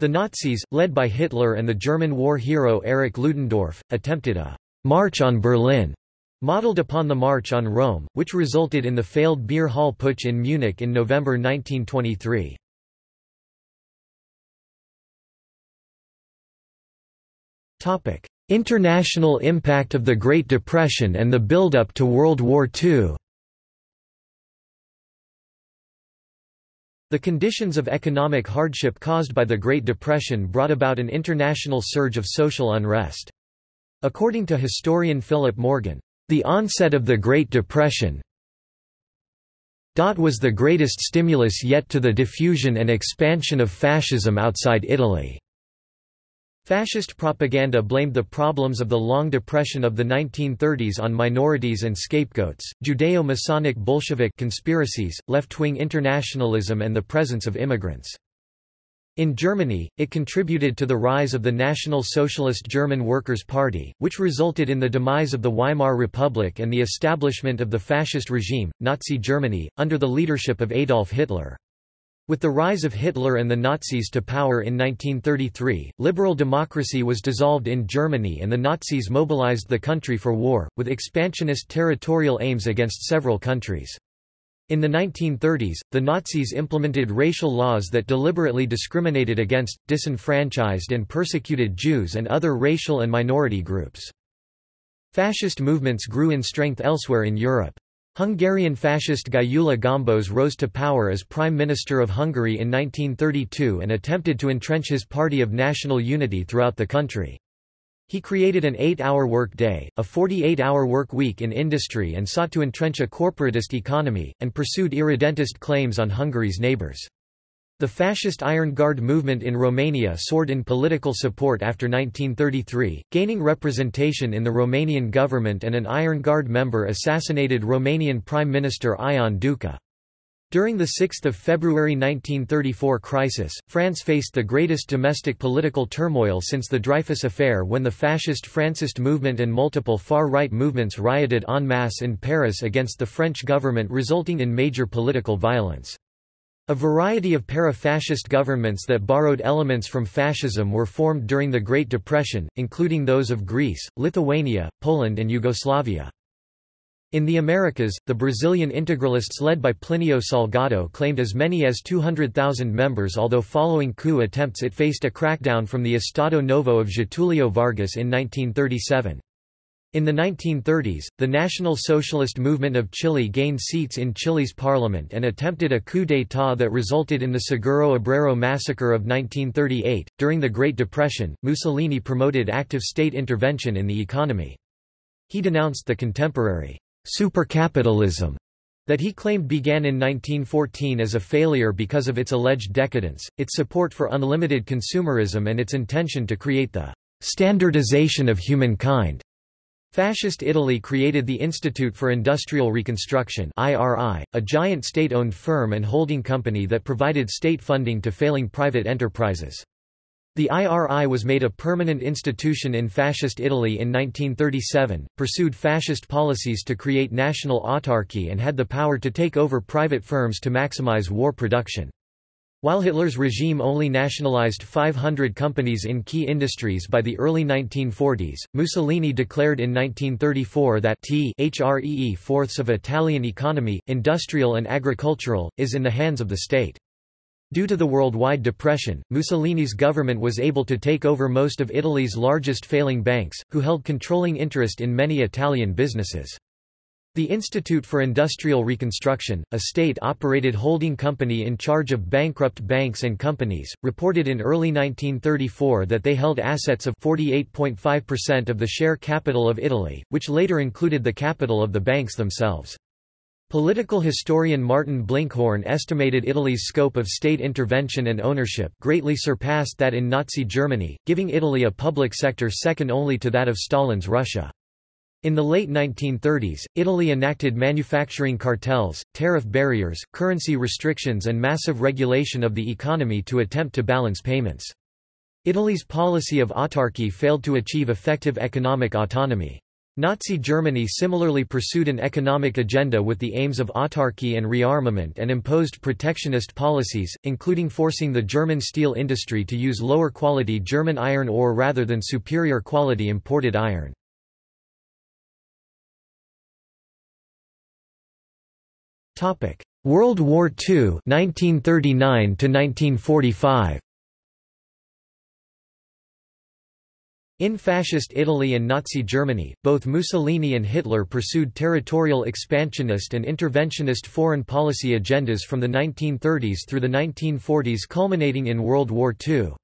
The Nazis, led by Hitler and the German war hero Erich Ludendorff, attempted a «March on Berlin» modeled upon the March on Rome, which resulted in the failed Beer Hall Putsch in Munich in November nineteen twenty-three. International impact of the Great Depression and the build-up to World War Two. The conditions of economic hardship caused by the Great Depression brought about an international surge of social unrest. According to historian Philip Morgan, the onset of the Great Depression was the greatest stimulus yet to the diffusion and expansion of fascism outside Italy. Fascist propaganda blamed the problems of the Long Depression of the nineteen thirties on minorities and scapegoats, Judeo-Masonic Bolshevik conspiracies, left-wing internationalism, and the presence of immigrants. In Germany, it contributed to the rise of the National Socialist German Workers' Party, which resulted in the demise of the Weimar Republic and the establishment of the fascist regime, Nazi Germany, under the leadership of Adolf Hitler. With the rise of Hitler and the Nazis to power in nineteen thirty-three, liberal democracy was dissolved in Germany and the Nazis mobilized the country for war, with expansionist territorial aims against several countries. In the nineteen thirties, the Nazis implemented racial laws that deliberately discriminated against, disenfranchised and persecuted Jews and other racial and minority groups. Fascist movements grew in strength elsewhere in Europe. Hungarian fascist Gyula Gombos rose to power as Prime Minister of Hungary in nineteen thirty-two and attempted to entrench his party of national unity throughout the country. He created an eight-hour work day, a forty-eight-hour work week in industry and sought to entrench a corporatist economy, and pursued irredentist claims on Hungary's neighbors. The fascist Iron Guard movement in Romania soared in political support after nineteen thirty-three, gaining representation in the Romanian government and an Iron Guard member assassinated Romanian Prime Minister Ion Duca. During the sixth of February nineteen thirty-four crisis, France faced the greatest domestic political turmoil since the Dreyfus Affair when the fascist Francist movement and multiple far-right movements rioted en masse in Paris against the French government, resulting in major political violence. A variety of para-fascist governments that borrowed elements from fascism were formed during the Great Depression, including those of Greece, Lithuania, Poland and Yugoslavia. In the Americas, the Brazilian integralists led by Plinio Salgado claimed as many as two hundred thousand members, although following coup attempts it faced a crackdown from the Estado Novo of Getulio Vargas in nineteen thirty-seven. In the nineteen thirties, the National Socialist Movement of Chile gained seats in Chile's parliament and attempted a coup d'état that resulted in the Seguro Obrero massacre of nineteen thirty-eight. During the Great Depression, Mussolini promoted active state intervention in the economy. He denounced the contemporary supercapitalism that he claimed began in nineteen fourteen as a failure because of its alleged decadence, its support for unlimited consumerism, and its intention to create the standardization of humankind. Fascist Italy created the Institute for Industrial Reconstruction (I R I), a giant state-owned firm and holding company that provided state funding to failing private enterprises. The I R I was made a permanent institution in Fascist Italy in nineteen thirty-seven, pursued fascist policies to create national autarky and had the power to take over private firms to maximize war production. While Hitler's regime only nationalized five hundred companies in key industries by the early nineteen forties, Mussolini declared in nineteen thirty-four that the fourths of Italian economy, industrial and agricultural, is in the hands of the state. Due to the worldwide depression, Mussolini's government was able to take over most of Italy's largest failing banks, who held controlling interest in many Italian businesses. The Institute for Industrial Reconstruction, a state-operated holding company in charge of bankrupt banks and companies, reported in early nineteen thirty-four that they held assets of forty-eight point five percent of the share capital of Italy, which later included the capital of the banks themselves. Political historian Martin Blinkhorn estimated Italy's scope of state intervention and ownership greatly surpassed that in Nazi Germany, giving Italy a public sector second only to that of Stalin's Russia. In the late nineteen thirties, Italy enacted manufacturing cartels, tariff barriers, currency restrictions and massive regulation of the economy to attempt to balance payments. Italy's policy of autarky failed to achieve effective economic autonomy. Nazi Germany similarly pursued an economic agenda with the aims of autarky and rearmament and imposed protectionist policies, including forcing the German steel industry to use lower quality German iron ore rather than superior quality imported iron. World War Two, nineteen thirty-nine to nineteen forty-five. In Fascist Italy and Nazi Germany, both Mussolini and Hitler pursued territorial expansionist and interventionist foreign policy agendas from the nineteen thirties through the nineteen forties, culminating in World War Two.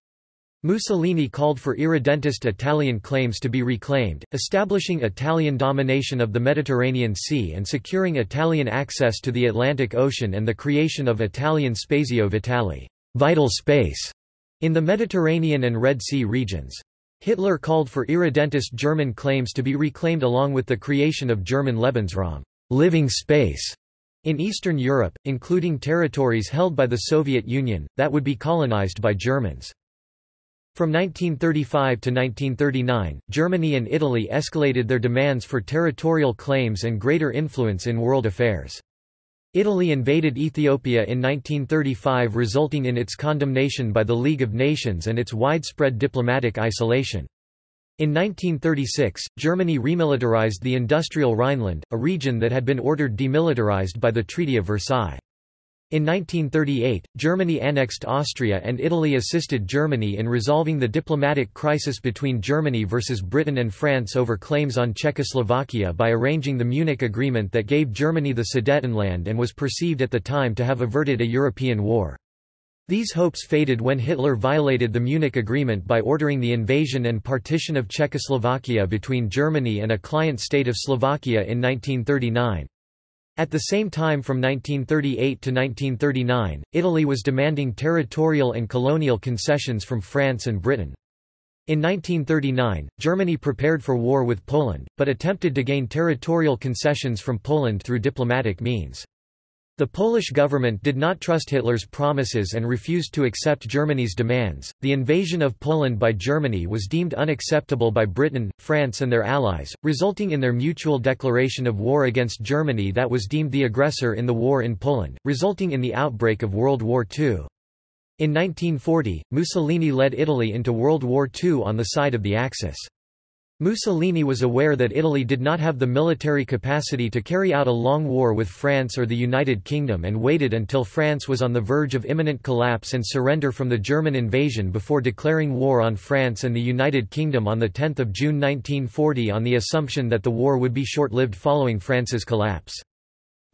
Mussolini called for irredentist Italian claims to be reclaimed, establishing Italian domination of the Mediterranean Sea and securing Italian access to the Atlantic Ocean, and the creation of Italian Spazio Vitale, vital space, in the Mediterranean and Red Sea regions. Hitler called for irredentist German claims to be reclaimed along with the creation of German Lebensraum, living space, in Eastern Europe, including territories held by the Soviet Union, that would be colonized by Germans. From nineteen thirty-five to nineteen thirty-nine, Germany and Italy escalated their demands for territorial claims and greater influence in world affairs. Italy invaded Ethiopia in nineteen thirty-five, resulting in its condemnation by the League of Nations and its widespread diplomatic isolation. In nineteen thirty-six, Germany remilitarized the industrial Rhineland, a region that had been ordered demilitarized by the Treaty of Versailles. In nineteen thirty-eight, Germany annexed Austria and Italy assisted Germany in resolving the diplomatic crisis between Germany versus Britain and France over claims on Czechoslovakia by arranging the Munich Agreement that gave Germany the Sudetenland and was perceived at the time to have averted a European war. These hopes faded when Hitler violated the Munich Agreement by ordering the invasion and partition of Czechoslovakia between Germany and a client state of Slovakia in nineteen thirty-nine. At the same time, from nineteen thirty-eight to nineteen thirty-nine, Italy was demanding territorial and colonial concessions from France and Britain. In nineteen thirty-nine, Germany prepared for war with Poland, but attempted to gain territorial concessions from Poland through diplomatic means. The Polish government did not trust Hitler's promises and refused to accept Germany's demands. The invasion of Poland by Germany was deemed unacceptable by Britain, France, and their allies, resulting in their mutual declaration of war against Germany that was deemed the aggressor in the war in Poland, resulting in the outbreak of World War two. In nineteen forty, Mussolini led Italy into World War two on the side of the Axis. Mussolini was aware that Italy did not have the military capacity to carry out a long war with France or the United Kingdom and waited until France was on the verge of imminent collapse and surrender from the German invasion before declaring war on France and the United Kingdom on the tenth of June nineteen forty on the assumption that the war would be short-lived following France's collapse.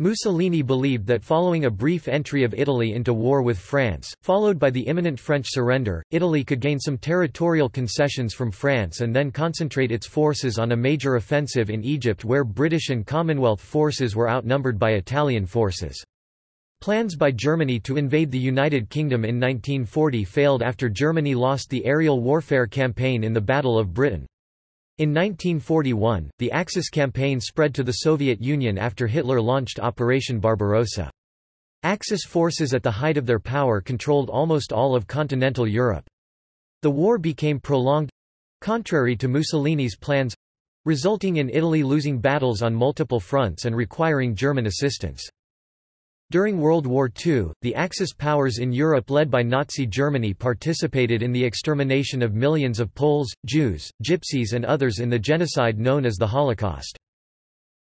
Mussolini believed that following a brief entry of Italy into war with France, followed by the imminent French surrender, Italy could gain some territorial concessions from France and then concentrate its forces on a major offensive in Egypt, where British and Commonwealth forces were outnumbered by Italian forces. Plans by Germany to invade the United Kingdom in nineteen forty failed after Germany lost the aerial warfare campaign in the Battle of Britain. In nineteen forty-one, the Axis campaign spread to the Soviet Union after Hitler launched Operation Barbarossa. Axis forces at the height of their power controlled almost all of continental Europe. The war became prolonged—contrary to Mussolini's plans—resulting in Italy losing battles on multiple fronts and requiring German assistance. During World War two, the Axis powers in Europe led by Nazi Germany participated in the extermination of millions of Poles, Jews, Gypsies and others in the genocide known as the Holocaust.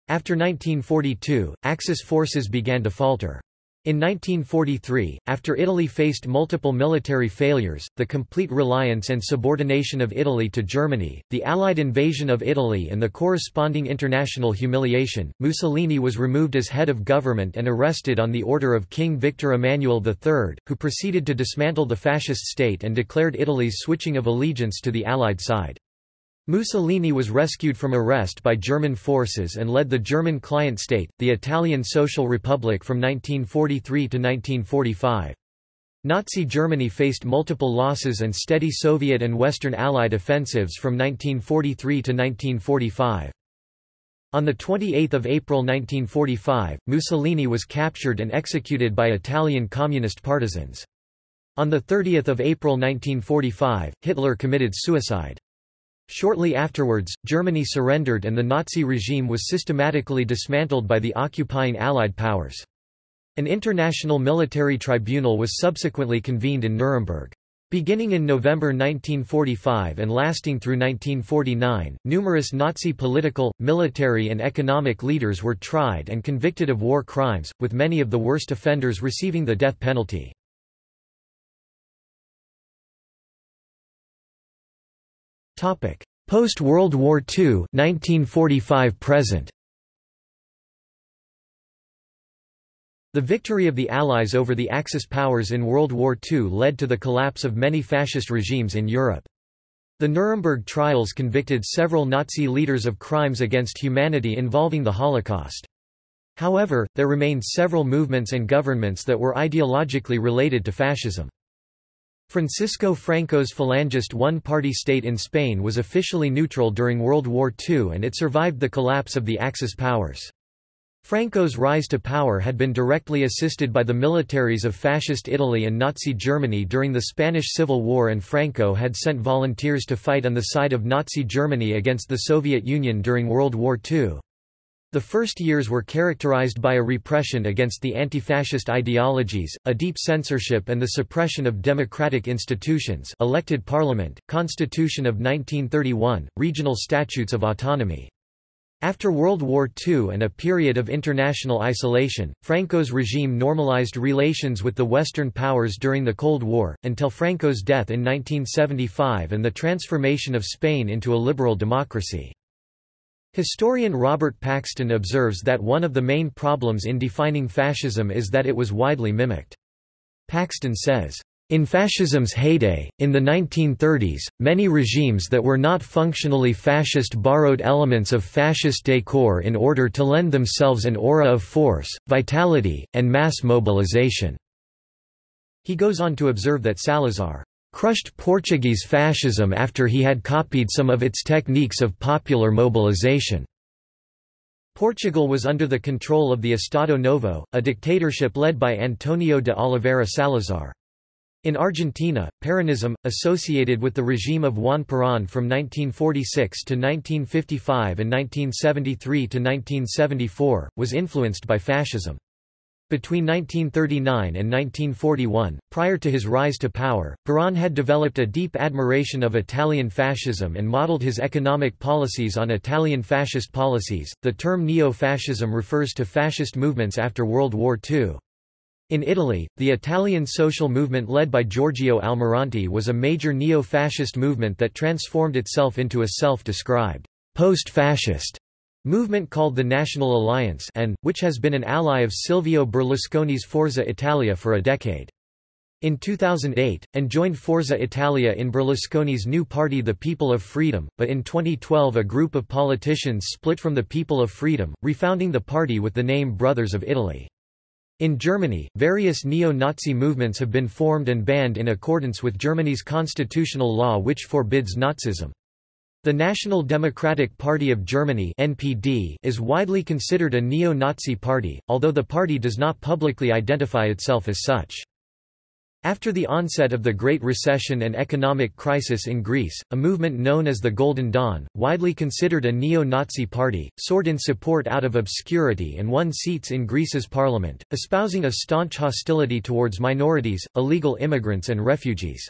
After nineteen forty-two, Axis forces began to falter. In nineteen forty-three, after Italy faced multiple military failures, the complete reliance and subordination of Italy to Germany, the Allied invasion of Italy and the corresponding international humiliation, Mussolini was removed as head of government and arrested on the order of King Victor Emmanuel the third, who proceeded to dismantle the fascist state and declared Italy's switching of allegiance to the Allied side. Mussolini was rescued from arrest by German forces and led the German client state, the Italian Social Republic, from nineteen forty-three to nineteen forty-five. Nazi Germany faced multiple losses and steady Soviet and Western Allied offensives from nineteen forty-three to nineteen forty-five. On the twenty-eighth of April nineteen forty-five, Mussolini was captured and executed by Italian communist partisans. On the thirtieth of April nineteen forty-five, Hitler committed suicide. Shortly afterwards, Germany surrendered and the Nazi regime was systematically dismantled by the occupying Allied powers. An international military tribunal was subsequently convened in Nuremberg. Beginning in November nineteen forty-five and lasting through nineteen forty-nine, numerous Nazi political, military and economic leaders were tried and convicted of war crimes, with many of the worst offenders receiving the death penalty. Post-World War two, nineteen forty-five to present. The victory of the Allies over the Axis powers in World War two led to the collapse of many fascist regimes in Europe. The Nuremberg trials convicted several Nazi leaders of crimes against humanity involving the Holocaust. However, there remained several movements and governments that were ideologically related to fascism. Francisco Franco's Falangist one-party state in Spain was officially neutral during World War two and it survived the collapse of the Axis powers. Franco's rise to power had been directly assisted by the militaries of Fascist Italy and Nazi Germany during the Spanish Civil War, and Franco had sent volunteers to fight on the side of Nazi Germany against the Soviet Union during World War two. The first years were characterized by a repression against the anti-fascist ideologies, a deep censorship and the suppression of democratic institutions, elected parliament, Constitution of nineteen thirty-one, regional statutes of autonomy. After World War Two and a period of international isolation, Franco's regime normalized relations with the Western powers during the Cold War, until Franco's death in nineteen seventy-five and the transformation of Spain into a liberal democracy. Historian Robert Paxton observes that one of the main problems in defining fascism is that it was widely mimicked. Paxton says, "In fascism's heyday, in the nineteen thirties, many regimes that were not functionally fascist borrowed elements of fascist décor in order to lend themselves an aura of force, vitality, and mass mobilization." He goes on to observe that Salazar crushed Portuguese fascism after he had copied some of its techniques of popular mobilization. Portugal was under the control of the Estado Novo, a dictatorship led by Antonio de Oliveira Salazar. In Argentina, Peronism, associated with the regime of Juan Perón from nineteen forty-six to nineteen fifty-five and nineteen seventy-three to nineteen seventy-four, was influenced by fascism. Between nineteen thirty-nine and nineteen forty-one, prior to his rise to power, Perón had developed a deep admiration of Italian fascism and modeled his economic policies on Italian fascist policies. The term neo-fascism refers to fascist movements after World War Two. In Italy, the Italian social movement led by Giorgio Almirante was a major neo-fascist movement that transformed itself into a self-described post-fascist movement called the National Alliance and, which has been an ally of Silvio Berlusconi's Forza Italia for a decade. In two thousand eight, and joined Forza Italia in Berlusconi's new party The People of Freedom, but in twenty twelve a group of politicians split from the People of Freedom, refounding the party with the name Brothers of Italy. In Germany, various neo-Nazi movements have been formed and banned in accordance with Germany's constitutional law which forbids Nazism. The National Democratic Party of Germany (N P D) is widely considered a neo-Nazi party, although the party does not publicly identify itself as such. After the onset of the Great Recession and economic crisis in Greece, a movement known as the Golden Dawn, widely considered a neo-Nazi party, soared in support out of obscurity and won seats in Greece's parliament, espousing a staunch hostility towards minorities, illegal immigrants and refugees.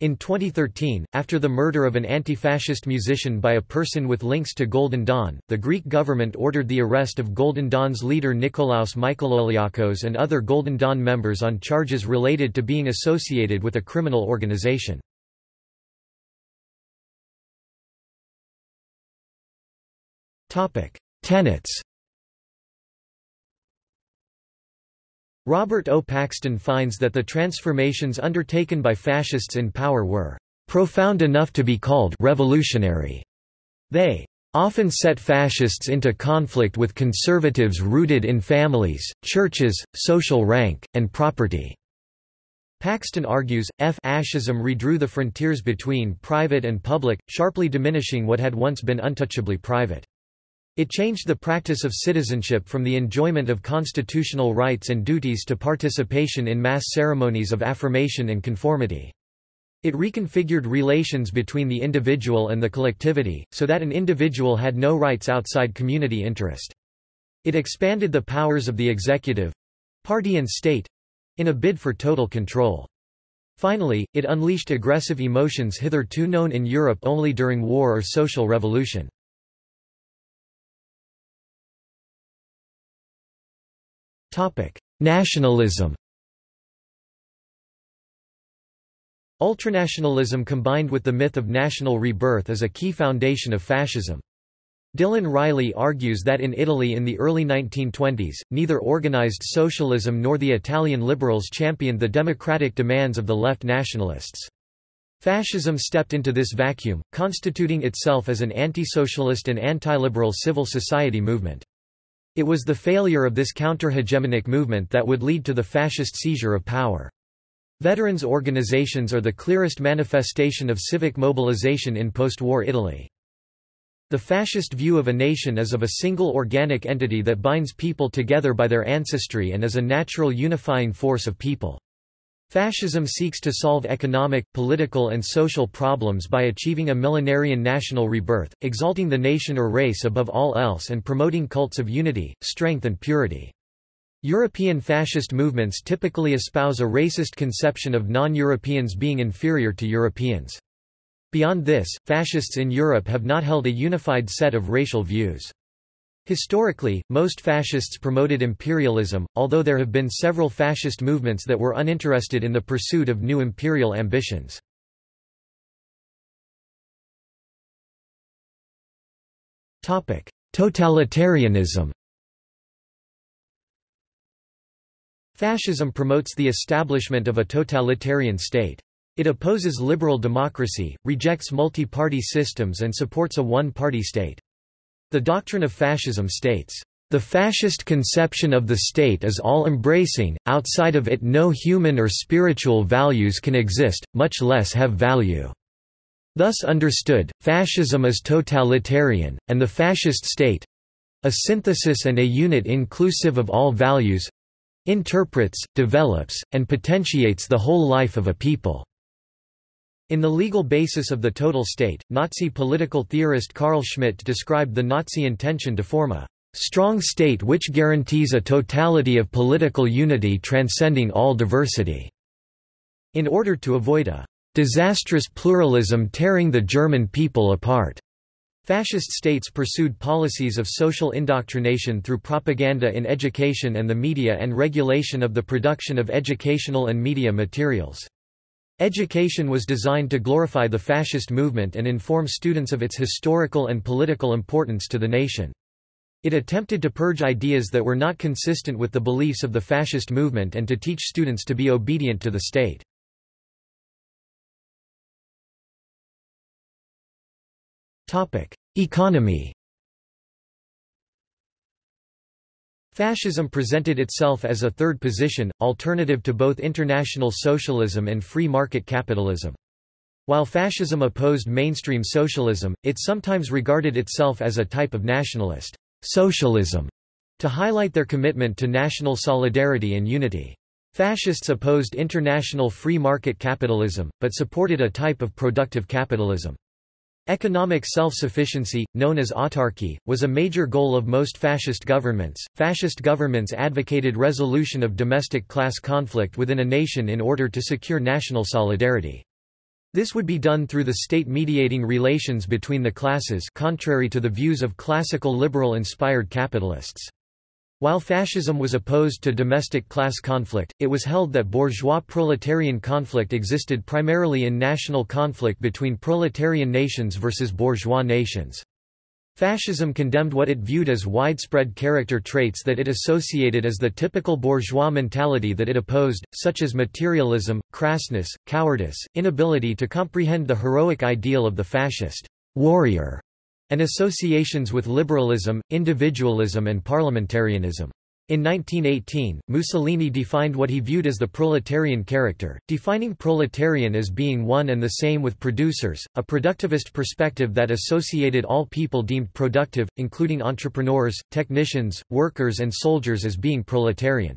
In twenty thirteen, after the murder of an anti-fascist musician by a person with links to Golden Dawn, the Greek government ordered the arrest of Golden Dawn's leader Nikolaos Michaeloliakos and other Golden Dawn members on charges related to being associated with a criminal organization. Tenets. Robert O. Paxton finds that the transformations undertaken by fascists in power were profound enough to be called revolutionary. They often set fascists into conflict with conservatives rooted in families, churches, social rank, and property. Paxton argues, fascism redrew the frontiers between private and public, sharply diminishing what had once been untouchably private. It changed the practice of citizenship from the enjoyment of constitutional rights and duties to participation in mass ceremonies of affirmation and conformity. It reconfigured relations between the individual and the collectivity, so that an individual had no rights outside community interest. It expanded the powers of the executive—party and state—in a bid for total control. Finally, it unleashed aggressive emotions hitherto known in Europe only during war or social revolution. Nationalism. Ultranationalism combined with the myth of national rebirth is a key foundation of fascism. Dylan Riley argues that in Italy in the early nineteen twenties, neither organized socialism nor the Italian liberals championed the democratic demands of the left nationalists. Fascism stepped into this vacuum, constituting itself as an anti-socialist and anti-liberal civil society movement. It was the failure of this counter-hegemonic movement that would lead to the fascist seizure of power. Veterans' organizations are the clearest manifestation of civic mobilization in post-war Italy. The fascist view of a nation is of a single organic entity that binds people together by their ancestry and is a natural unifying force of people. Fascism seeks to solve economic, political and social problems by achieving a millenarian national rebirth, exalting the nation or race above all else and promoting cults of unity, strength and purity. European fascist movements typically espouse a racist conception of non-Europeans being inferior to Europeans. Beyond this, fascists in Europe have not held a unified set of racial views. Historically, most fascists promoted imperialism, although there have been several fascist movements that were uninterested in the pursuit of new imperial ambitions. Topic: Totalitarianism. Fascism promotes the establishment of a totalitarian state. It opposes liberal democracy, rejects multi-party systems and supports a one-party state. The doctrine of fascism states, "The fascist conception of the state is all-embracing, outside of it no human or spiritual values can exist, much less have value. Thus understood, fascism is totalitarian, and the fascist state—a synthesis and a unit inclusive of all values—interprets, develops, and potentiates the whole life of a people." In The Legal Basis of the Total State, Nazi political theorist Carl Schmitt described the Nazi intention to form a "strong state which guarantees a totality of political unity transcending all diversity," in order to avoid a "disastrous pluralism tearing the German people apart." Fascist states pursued policies of social indoctrination through propaganda in education and the media and regulation of the production of educational and media materials. Education was designed to glorify the fascist movement and inform students of its historical and political importance to the nation. It attempted to purge ideas that were not consistent with the beliefs of the fascist movement and to teach students to be obedient to the state. Topic: Economy. Fascism presented itself as a third position, alternative to both international socialism and free market capitalism. While fascism opposed mainstream socialism, it sometimes regarded itself as a type of nationalist socialism to highlight their commitment to national solidarity and unity. Fascists opposed international free market capitalism, but supported a type of productive capitalism. Economic self-sufficiency, known as autarky, was a major goal of most fascist governments. Fascist governments advocated resolution of domestic class conflict within a nation in order to secure national solidarity. This would be done through the state mediating relations between the classes, contrary to the views of classical liberal-inspired capitalists. While fascism was opposed to domestic class conflict, it was held that bourgeois proletarian conflict existed primarily in national conflict between proletarian nations versus bourgeois nations. Fascism condemned what it viewed as widespread character traits that it associated as the typical bourgeois mentality that it opposed, such as materialism, crassness, cowardice, inability to comprehend the heroic ideal of the fascist warrior, and associations with liberalism, individualism and parliamentarianism. In nineteen eighteen, Mussolini defined what he viewed as the proletarian character, defining proletarian as being one and the same with producers, a productivist perspective that associated all people deemed productive, including entrepreneurs, technicians, workers and soldiers as being proletarian.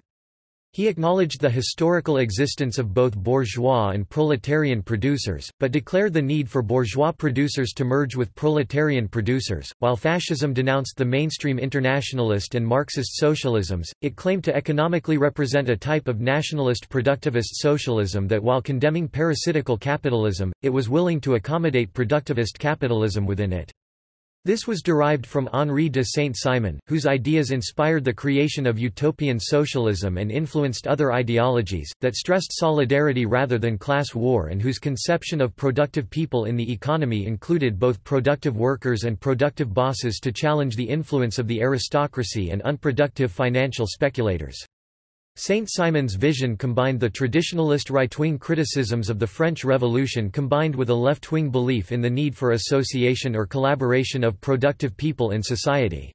He acknowledged the historical existence of both bourgeois and proletarian producers, but declared the need for bourgeois producers to merge with proletarian producers. While fascism denounced the mainstream internationalist and Marxist socialisms, it claimed to economically represent a type of nationalist productivist socialism that, while condemning parasitical capitalism, it was willing to accommodate productivist capitalism within it. This was derived from Henri de Saint-Simon, whose ideas inspired the creation of utopian socialism and influenced other ideologies, that stressed solidarity rather than class war and whose conception of productive people in the economy included both productive workers and productive bosses to challenge the influence of the aristocracy and unproductive financial speculators. Saint-Simon's vision combined the traditionalist right-wing criticisms of the French Revolution combined with a left-wing belief in the need for association or collaboration of productive people in society.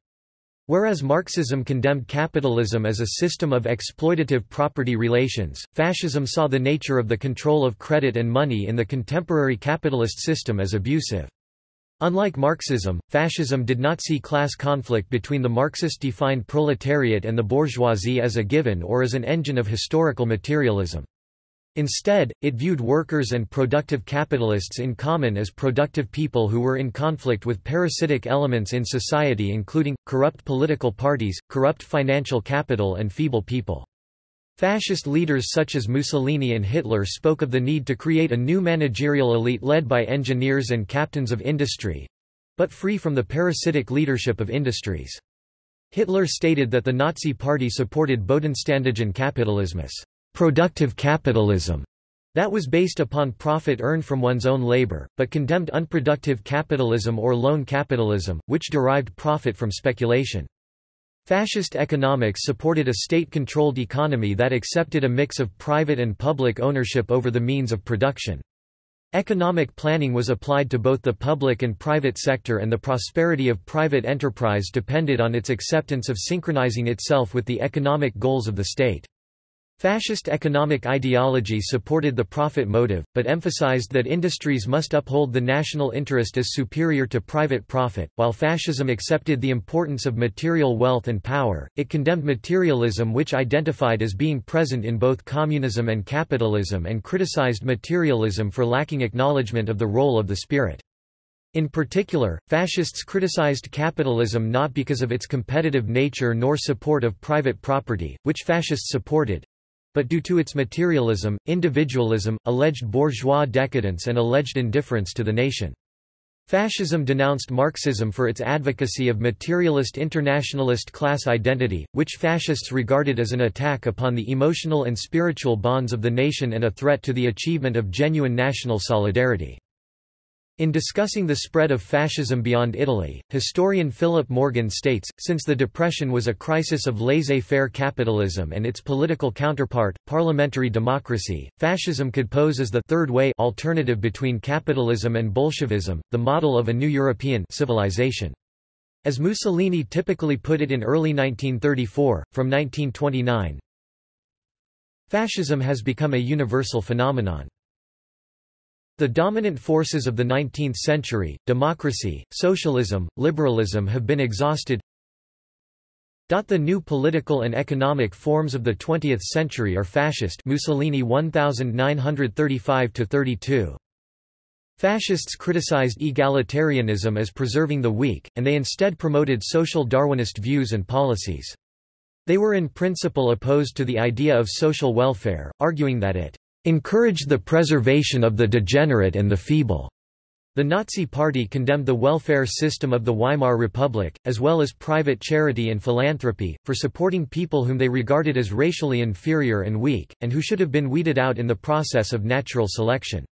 Whereas Marxism condemned capitalism as a system of exploitative property relations, fascism saw the nature of the control of credit and money in the contemporary capitalist system as abusive. Unlike Marxism, fascism did not see class conflict between the Marxist-defined proletariat and the bourgeoisie as a given or as an engine of historical materialism. Instead, it viewed workers and productive capitalists in common as productive people who were in conflict with parasitic elements in society, including corrupt political parties, corrupt financial capital, and feeble people. Fascist leaders such as Mussolini and Hitler spoke of the need to create a new managerial elite led by engineers and captains of industry, but free from the parasitic leadership of industries. Hitler stated that the Nazi Party supported Bodenständigen Kapitalismus, productive capitalism that was based upon profit earned from one's own labor, but condemned unproductive capitalism or loan capitalism, which derived profit from speculation. Fascist economics supported a state-controlled economy that accepted a mix of private and public ownership over the means of production. Economic planning was applied to both the public and private sector, and the prosperity of private enterprise depended on its acceptance of synchronizing itself with the economic goals of the state. Fascist economic ideology supported the profit motive, but emphasized that industries must uphold the national interest as superior to private profit. While fascism accepted the importance of material wealth and power, it condemned materialism, which identified as being present in both communism and capitalism, and criticized materialism for lacking acknowledgement of the role of the spirit. In particular, fascists criticized capitalism not because of its competitive nature nor support of private property, which fascists supported, but due to its materialism, individualism, alleged bourgeois decadence, and alleged indifference to the nation. Fascism denounced Marxism for its advocacy of materialist internationalist class identity, which fascists regarded as an attack upon the emotional and spiritual bonds of the nation and a threat to the achievement of genuine national solidarity. In discussing the spread of fascism beyond Italy, historian Philip Morgan states, since the Depression was a crisis of laissez-faire capitalism and its political counterpart, parliamentary democracy, fascism could pose as the third way alternative between capitalism and Bolshevism, the model of a new European civilization. As Mussolini typically put it in early nineteen thirty-four, from nineteen twenty-nine, fascism has become a universal phenomenon. The dominant forces of the nineteenth century, democracy, socialism, liberalism, have been exhausted. The new political and economic forms of the twentieth century are fascist. Mussolini nineteen thirty-five to thirty-two. Fascists criticized egalitarianism as preserving the weak, and they instead promoted social Darwinist views and policies. They were in principle opposed to the idea of social welfare, arguing that it encouraged the preservation of the degenerate and the feeble. The Nazi Party condemned the welfare system of the Weimar Republic, as well as private charity and philanthropy, for supporting people whom they regarded as racially inferior and weak, and who should have been weeded out in the process of natural selection.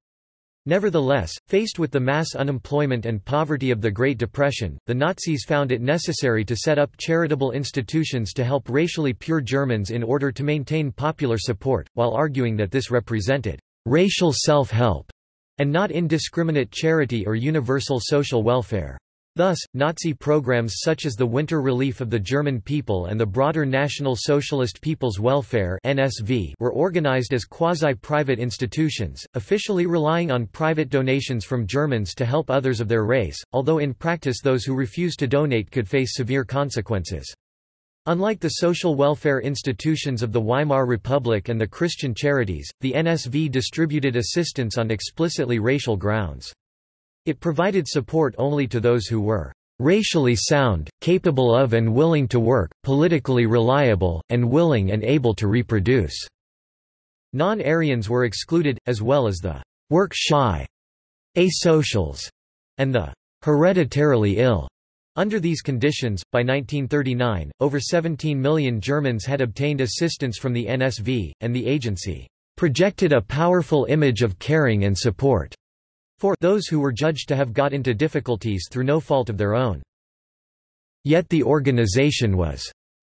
Nevertheless, faced with the mass unemployment and poverty of the Great Depression, the Nazis found it necessary to set up charitable institutions to help racially pure Germans in order to maintain popular support, while arguing that this represented racial self-help and not indiscriminate charity or universal social welfare. Thus, Nazi programs such as the Winter Relief of the German People and the broader National Socialist People's Welfare (N S W) were organized as quasi-private institutions, officially relying on private donations from Germans to help others of their race, although in practice those who refused to donate could face severe consequences. Unlike the social welfare institutions of the Weimar Republic and the Christian charities, the N S W distributed assistance on explicitly racial grounds. It provided support only to those who were racially sound, capable of and willing to work, politically reliable, and willing and able to reproduce. Non-Aryans were excluded, as well as the work-shy, asocials, and the hereditarily ill. Under these conditions, by nineteen thirty-nine, over seventeen million Germans had obtained assistance from the N S W, and the agency projected a powerful image of caring and support for those who were judged to have got into difficulties through no fault of their own. Yet the organization was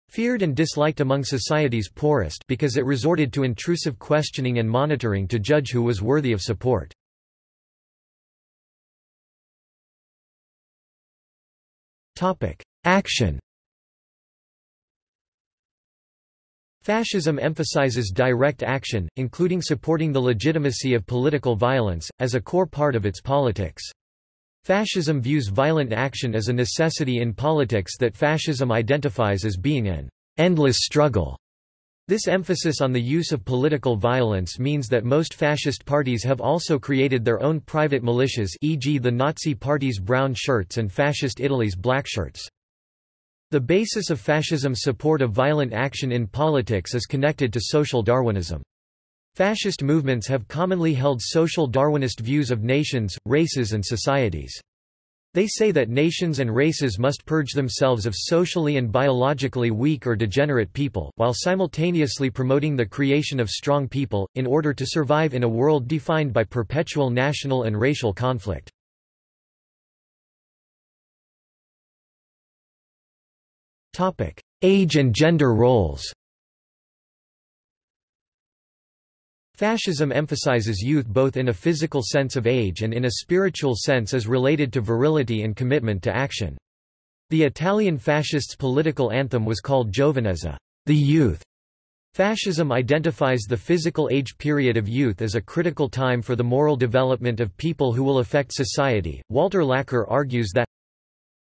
feared and disliked among society's poorest because it resorted to intrusive questioning and monitoring to judge who was worthy of support. Action. Fascism emphasizes direct action, including supporting the legitimacy of political violence, as a core part of its politics. Fascism views violent action as a necessity in politics that fascism identifies as being an endless struggle. This emphasis on the use of political violence means that most fascist parties have also created their own private militias, for example the Nazi Party's brown shirts and Fascist Italy's black shirts. The basis of fascism's support of violent action in politics is connected to social Darwinism. Fascist movements have commonly held social Darwinist views of nations, races and societies. They say that nations and races must purge themselves of socially and biologically weak or degenerate people, while simultaneously promoting the creation of strong people, in order to survive in a world defined by perpetual national and racial conflict. Age and gender roles. Fascism emphasizes youth both in a physical sense of age and in a spiritual sense as related to virility and commitment to action. The Italian fascists' political anthem was called Giovinezza, the youth. Fascism identifies the physical age period of youth as a critical time for the moral development of people who will affect society. Walter Lacker argues that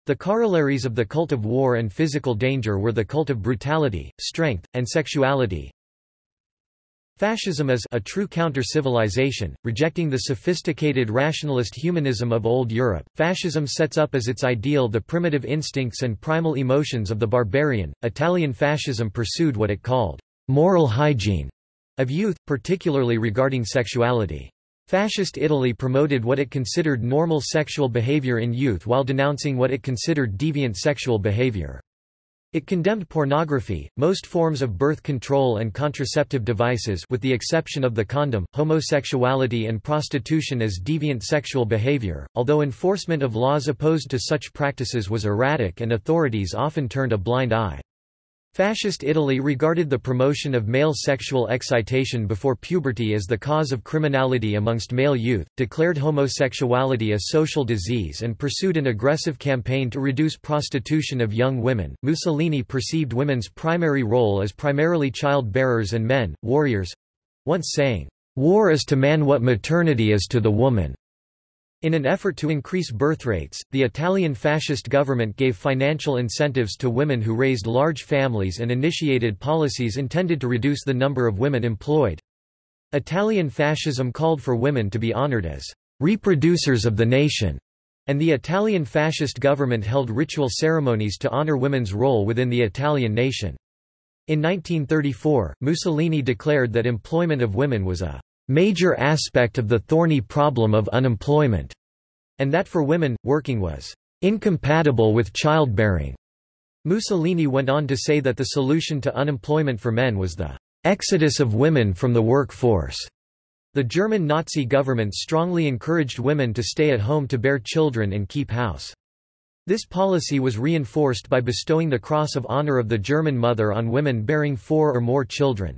the corollaries of the cult of war and physical danger were the cult of brutality, strength, and sexuality. Fascism is a true counter-civilization, rejecting the sophisticated rationalist humanism of old Europe. Fascism sets up as its ideal the primitive instincts and primal emotions of the barbarian. Italian fascism pursued what it called moral hygiene of youth, particularly regarding sexuality. Fascist Italy promoted what it considered normal sexual behavior in youth while denouncing what it considered deviant sexual behavior. It condemned pornography, most forms of birth control and contraceptive devices with the exception of the condom, homosexuality and prostitution as deviant sexual behavior, although enforcement of laws opposed to such practices was erratic and authorities often turned a blind eye. Fascist Italy regarded the promotion of male sexual excitation before puberty as the cause of criminality amongst male youth, declared homosexuality a social disease, and pursued an aggressive campaign to reduce prostitution of young women. Mussolini perceived women's primary role as primarily child bearers and men, warriors, once saying, "War is to man what maternity is to the woman." In an effort to increase birth rates, the Italian fascist government gave financial incentives to women who raised large families and initiated policies intended to reduce the number of women employed. Italian fascism called for women to be honored as reproducers of the nation, and the Italian fascist government held ritual ceremonies to honor women's role within the Italian nation. In nineteen thirty-four, Mussolini declared that employment of women was a major aspect of the thorny problem of unemployment, and that for women, working was incompatible with childbearing. Mussolini went on to say that the solution to unemployment for men was the exodus of women from the workforce. The German Nazi government strongly encouraged women to stay at home to bear children and keep house. This policy was reinforced by bestowing the Cross of Honor of the German Mother on women bearing four or more children.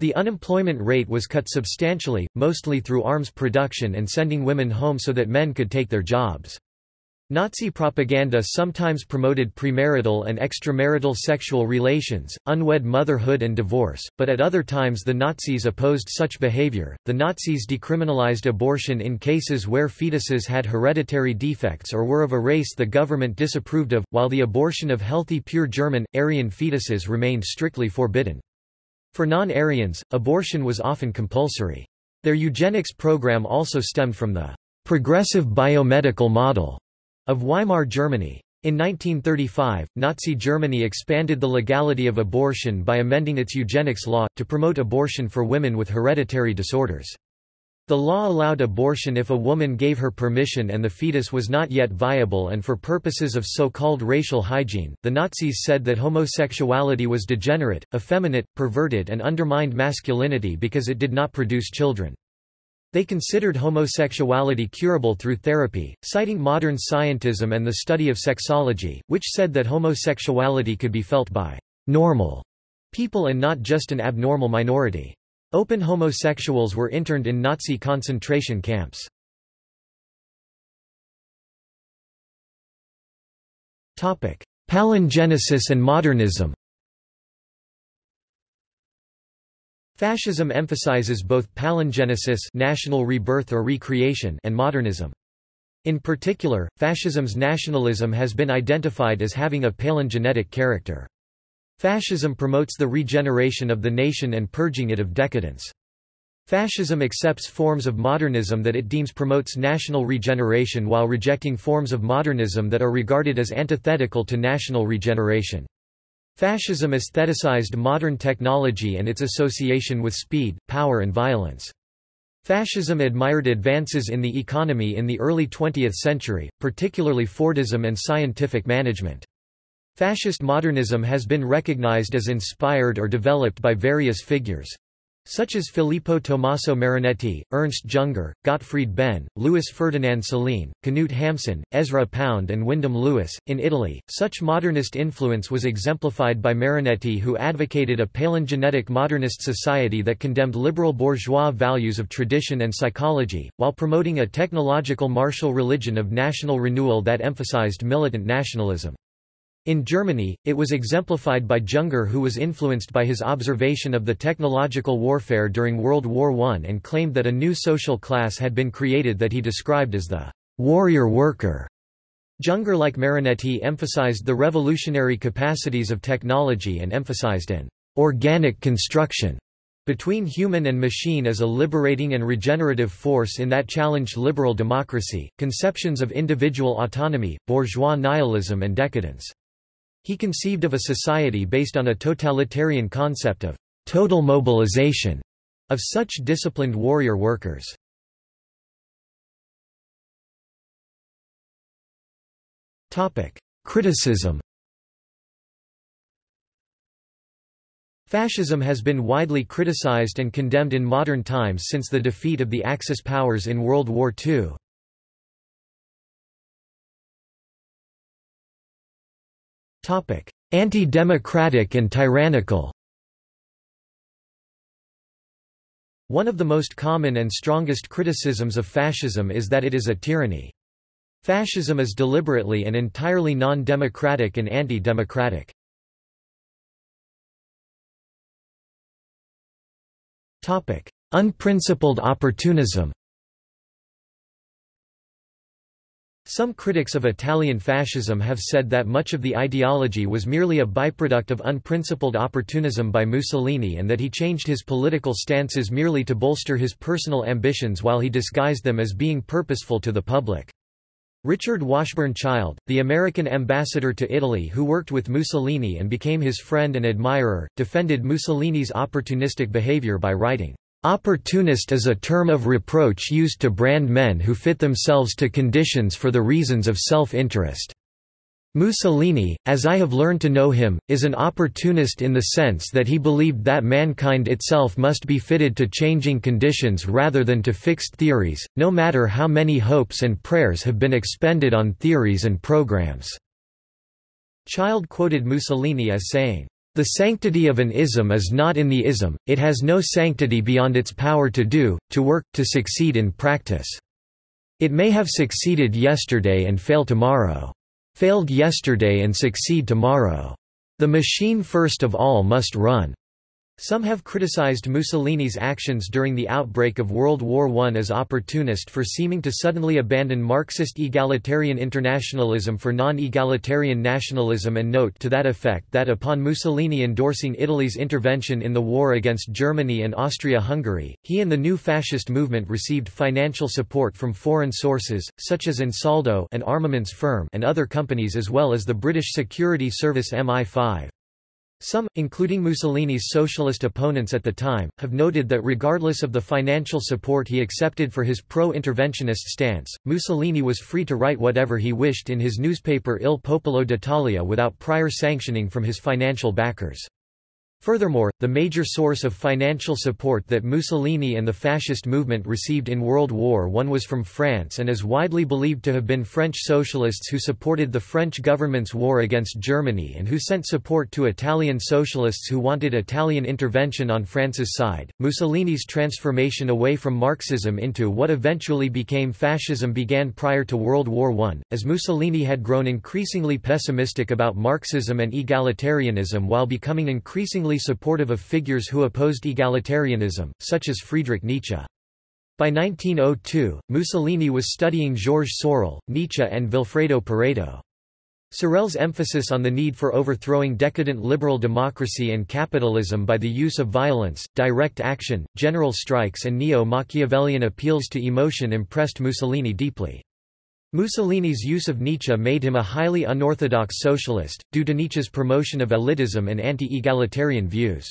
The unemployment rate was cut substantially, mostly through arms production and sending women home so that men could take their jobs. Nazi propaganda sometimes promoted premarital and extramarital sexual relations, unwed motherhood and divorce, but at other times the Nazis opposed such behavior. The Nazis decriminalized abortion in cases where fetuses had hereditary defects or were of a race the government disapproved of, while the abortion of healthy pure German, Aryan fetuses remained strictly forbidden. For non-Aryans, abortion was often compulsory. Their eugenics program also stemmed from the «progressive biomedical model» of Weimar Germany. In nineteen thirty-five, Nazi Germany expanded the legality of abortion by amending its eugenics law, to promote abortion for women with hereditary disorders. The law allowed abortion if a woman gave her permission and the fetus was not yet viable, and for purposes of so-called racial hygiene. The Nazis said that homosexuality was degenerate, effeminate, perverted and undermined masculinity because it did not produce children. They considered homosexuality curable through therapy, citing modern scientism and the study of sexology, which said that homosexuality could be felt by normal people and not just an abnormal minority. Open homosexuals were interned in Nazi concentration camps. Palingenesis and modernism. Fascism emphasizes both palingenesis, national rebirth or recreation, and modernism. In particular, fascism's nationalism has been identified as having a palingenetic character. Fascism promotes the regeneration of the nation and purging it of decadence. Fascism accepts forms of modernism that it deems promotes national regeneration while rejecting forms of modernism that are regarded as antithetical to national regeneration. Fascism aestheticized modern technology and its association with speed, power and violence. Fascism admired advances in the economy in the early twentieth century, particularly Fordism and scientific management. Fascist modernism has been recognized as inspired or developed by various figures, such as Filippo Tommaso Marinetti, Ernst Junger, Gottfried Benn, Louis Ferdinand Céline, Knut Hamsun, Ezra Pound, and Wyndham Lewis. In Italy, such modernist influence was exemplified by Marinetti, who advocated a palingenetic modernist society that condemned liberal bourgeois values of tradition and psychology, while promoting a technological martial religion of national renewal that emphasized militant nationalism. In Germany, it was exemplified by Junger, who was influenced by his observation of the technological warfare during World War One and claimed that a new social class had been created that he described as the warrior worker. Junger, like Marinetti, emphasized the revolutionary capacities of technology and emphasized an organic construction between human and machine as a liberating and regenerative force in that challenged liberal democracy, conceptions of individual autonomy, bourgeois nihilism and decadence. He conceived of a society based on a totalitarian concept of total mobilization of such disciplined warrior workers. Criticism. Fascism has been widely criticized and condemned in modern times since the defeat of the Axis powers in World War Two. Anti-democratic and tyrannical. One of the most common and strongest criticisms of fascism is that it is a tyranny. Fascism is deliberately and entirely non-democratic and anti-democratic. Unprincipled opportunism. Some critics of Italian fascism have said that much of the ideology was merely a byproduct of unprincipled opportunism by Mussolini and that he changed his political stances merely to bolster his personal ambitions while he disguised them as being purposeful to the public. Richard Washburn Child, the American ambassador to Italy who worked with Mussolini and became his friend and admirer, defended Mussolini's opportunistic behavior by writing, "Opportunist is a term of reproach used to brand men who fit themselves to conditions for the reasons of self-interest. Mussolini, as I have learned to know him, is an opportunist in the sense that he believed that mankind itself must be fitted to changing conditions rather than to fixed theories, no matter how many hopes and prayers have been expended on theories and programs." Child quoted Mussolini as saying, "The sanctity of an ism is not in the ism, it has no sanctity beyond its power to do, to work, to succeed in practice. It may have succeeded yesterday and fail tomorrow. Failed yesterday and succeed tomorrow. The machine first of all must run." Some have criticized Mussolini's actions during the outbreak of World War One as opportunist for seeming to suddenly abandon Marxist egalitarian internationalism for non-egalitarian nationalism, and note to that effect that upon Mussolini endorsing Italy's intervention in the war against Germany and Austria-Hungary, he and the new fascist movement received financial support from foreign sources, such as Ansaldo, an armaments firm, and other companies, as well as the British security service M I five. Some, including Mussolini's socialist opponents at the time, have noted that regardless of the financial support he accepted for his pro-interventionist stance, Mussolini was free to write whatever he wished in his newspaper Il Popolo d'Italia without prior sanctioning from his financial backers. Furthermore, the major source of financial support that Mussolini and the fascist movement received in World War One was from France and is widely believed to have been French socialists who supported the French government's war against Germany and who sent support to Italian socialists who wanted Italian intervention on France's side. Mussolini's transformation away from Marxism into what eventually became fascism began prior to World War One, as Mussolini had grown increasingly pessimistic about Marxism and egalitarianism while becoming increasingly supportive of figures who opposed egalitarianism, such as Friedrich Nietzsche. By nineteen oh two, Mussolini was studying Georges Sorel, Nietzsche and Vilfredo Pareto. Sorel's emphasis on the need for overthrowing decadent liberal democracy and capitalism by the use of violence, direct action, general strikes and neo-Machiavellian appeals to emotion impressed Mussolini deeply. Mussolini's use of Nietzsche made him a highly unorthodox socialist, due to Nietzsche's promotion of elitism and anti-egalitarian views.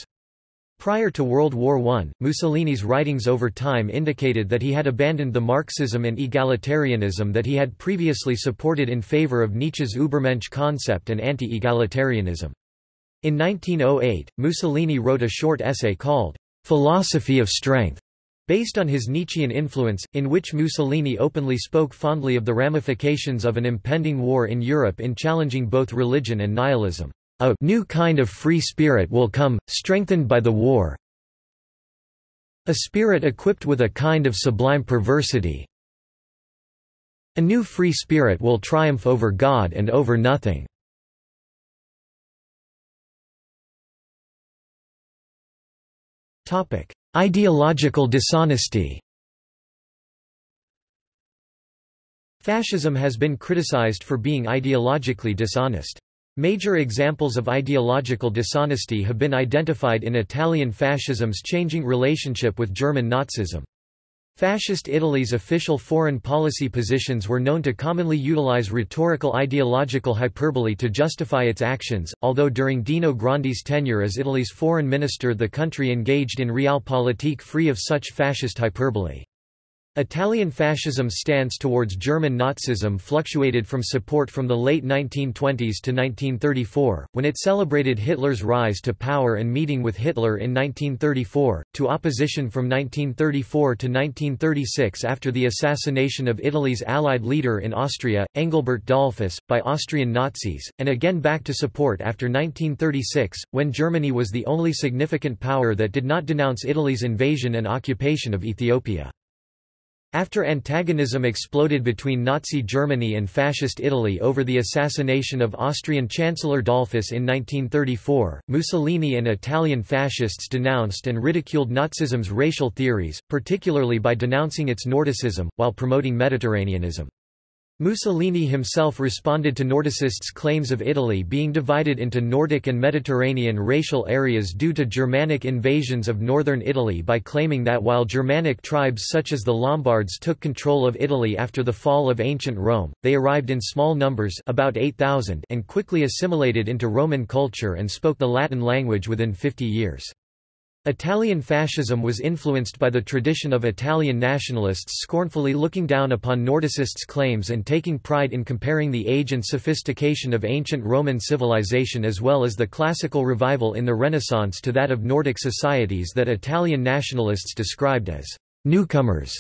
Prior to World War One, Mussolini's writings over time indicated that he had abandoned the Marxism and egalitarianism that he had previously supported in favor of Nietzsche's Übermensch concept and anti-egalitarianism. In nineteen oh eight, Mussolini wrote a short essay called, "Philosophy of Strength," based on his Nietzschean influence, in which Mussolini openly spoke fondly of the ramifications of an impending war in Europe in challenging both religion and nihilism. A new kind of free spirit will come, strengthened by the war, a spirit equipped with a kind of sublime perversity. A new free spirit will triumph over God and over nothing. Topic: Ideological dishonesty. Fascism has been criticized for being ideologically dishonest. Major examples of ideological dishonesty have been identified in Italian fascism's changing relationship with German Nazism. Fascist Italy's official foreign policy positions were known to commonly utilize rhetorical ideological hyperbole to justify its actions, although during Dino Grandi's tenure as Italy's foreign minister the country engaged in realpolitik free of such fascist hyperbole. Italian fascism's stance towards German Nazism fluctuated from support from the late nineteen twenties to nineteen thirty-four, when it celebrated Hitler's rise to power and meeting with Hitler in nineteen thirty-four, to opposition from nineteen thirty-four to nineteen thirty-six after the assassination of Italy's Allied leader in Austria, Engelbert Dollfuss, by Austrian Nazis, and again back to support after nineteen thirty-six, when Germany was the only significant power that did not denounce Italy's invasion and occupation of Ethiopia. After antagonism exploded between Nazi Germany and Fascist Italy over the assassination of Austrian Chancellor Dollfuss in nineteen thirty-four, Mussolini and Italian fascists denounced and ridiculed Nazism's racial theories, particularly by denouncing its Nordicism, while promoting Mediterraneanism. Mussolini himself responded to Nordicists' claims of Italy being divided into Nordic and Mediterranean racial areas due to Germanic invasions of northern Italy by claiming that while Germanic tribes such as the Lombards took control of Italy after the fall of ancient Rome, they arrived in small numbers about eight thousand and quickly assimilated into Roman culture and spoke the Latin language within fifty years. Italian fascism was influenced by the tradition of Italian nationalists scornfully looking down upon Nordicists' claims and taking pride in comparing the age and sophistication of ancient Roman civilization as well as the classical revival in the Renaissance to that of Nordic societies that Italian nationalists described as «newcomers»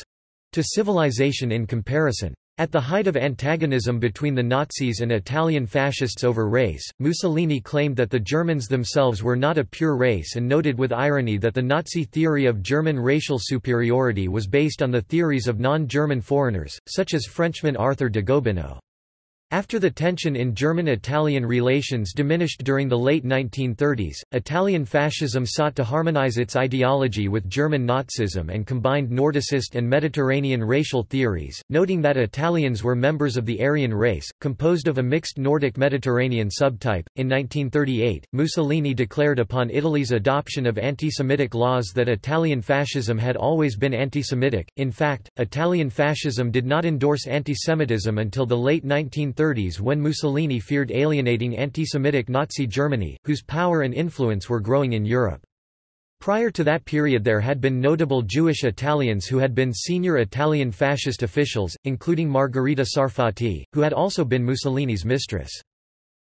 to civilization in comparison. At the height of antagonism between the Nazis and Italian fascists over race, Mussolini claimed that the Germans themselves were not a pure race and noted with irony that the Nazi theory of German racial superiority was based on the theories of non-German foreigners, such as Frenchman Arthur de Gobineau. After the tension in German-Italian relations diminished during the late nineteen thirties, Italian fascism sought to harmonize its ideology with German Nazism and combined Nordicist and Mediterranean racial theories, noting that Italians were members of the Aryan race, composed of a mixed Nordic-Mediterranean subtype. In nineteen thirty-eight, Mussolini declared upon Italy's adoption of anti-Semitic laws that Italian fascism had always been anti-Semitic. In fact, Italian fascism did not endorse anti-Semitism until the late nineteen thirties when Mussolini feared alienating anti-Semitic Nazi Germany, whose power and influence were growing in Europe. Prior to that period there had been notable Jewish Italians who had been senior Italian fascist officials, including Margherita Sarfatti, who had also been Mussolini's mistress.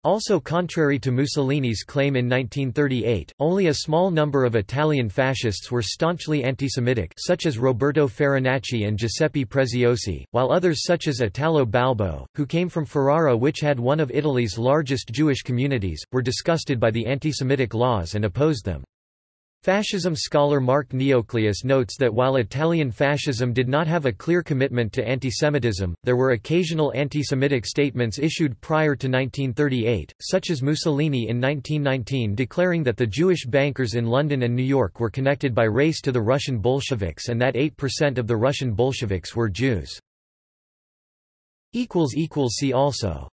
Also contrary to Mussolini's claim in nineteen thirty-eight, only a small number of Italian fascists were staunchly anti-Semitic such as Roberto Farinacci and Giuseppe Preziosi, while others such as Italo Balbo, who came from Ferrara which had one of Italy's largest Jewish communities, were disgusted by the anti-Semitic laws and opposed them. Fascism scholar Mark Neocleus notes that while Italian fascism did not have a clear commitment to antisemitism, there were occasional antisemitic statements issued prior to nineteen thirty-eight, such as Mussolini in nineteen nineteen declaring that the Jewish bankers in London and New York were connected by race to the Russian Bolsheviks and that eight percent of the Russian Bolsheviks were Jews. See also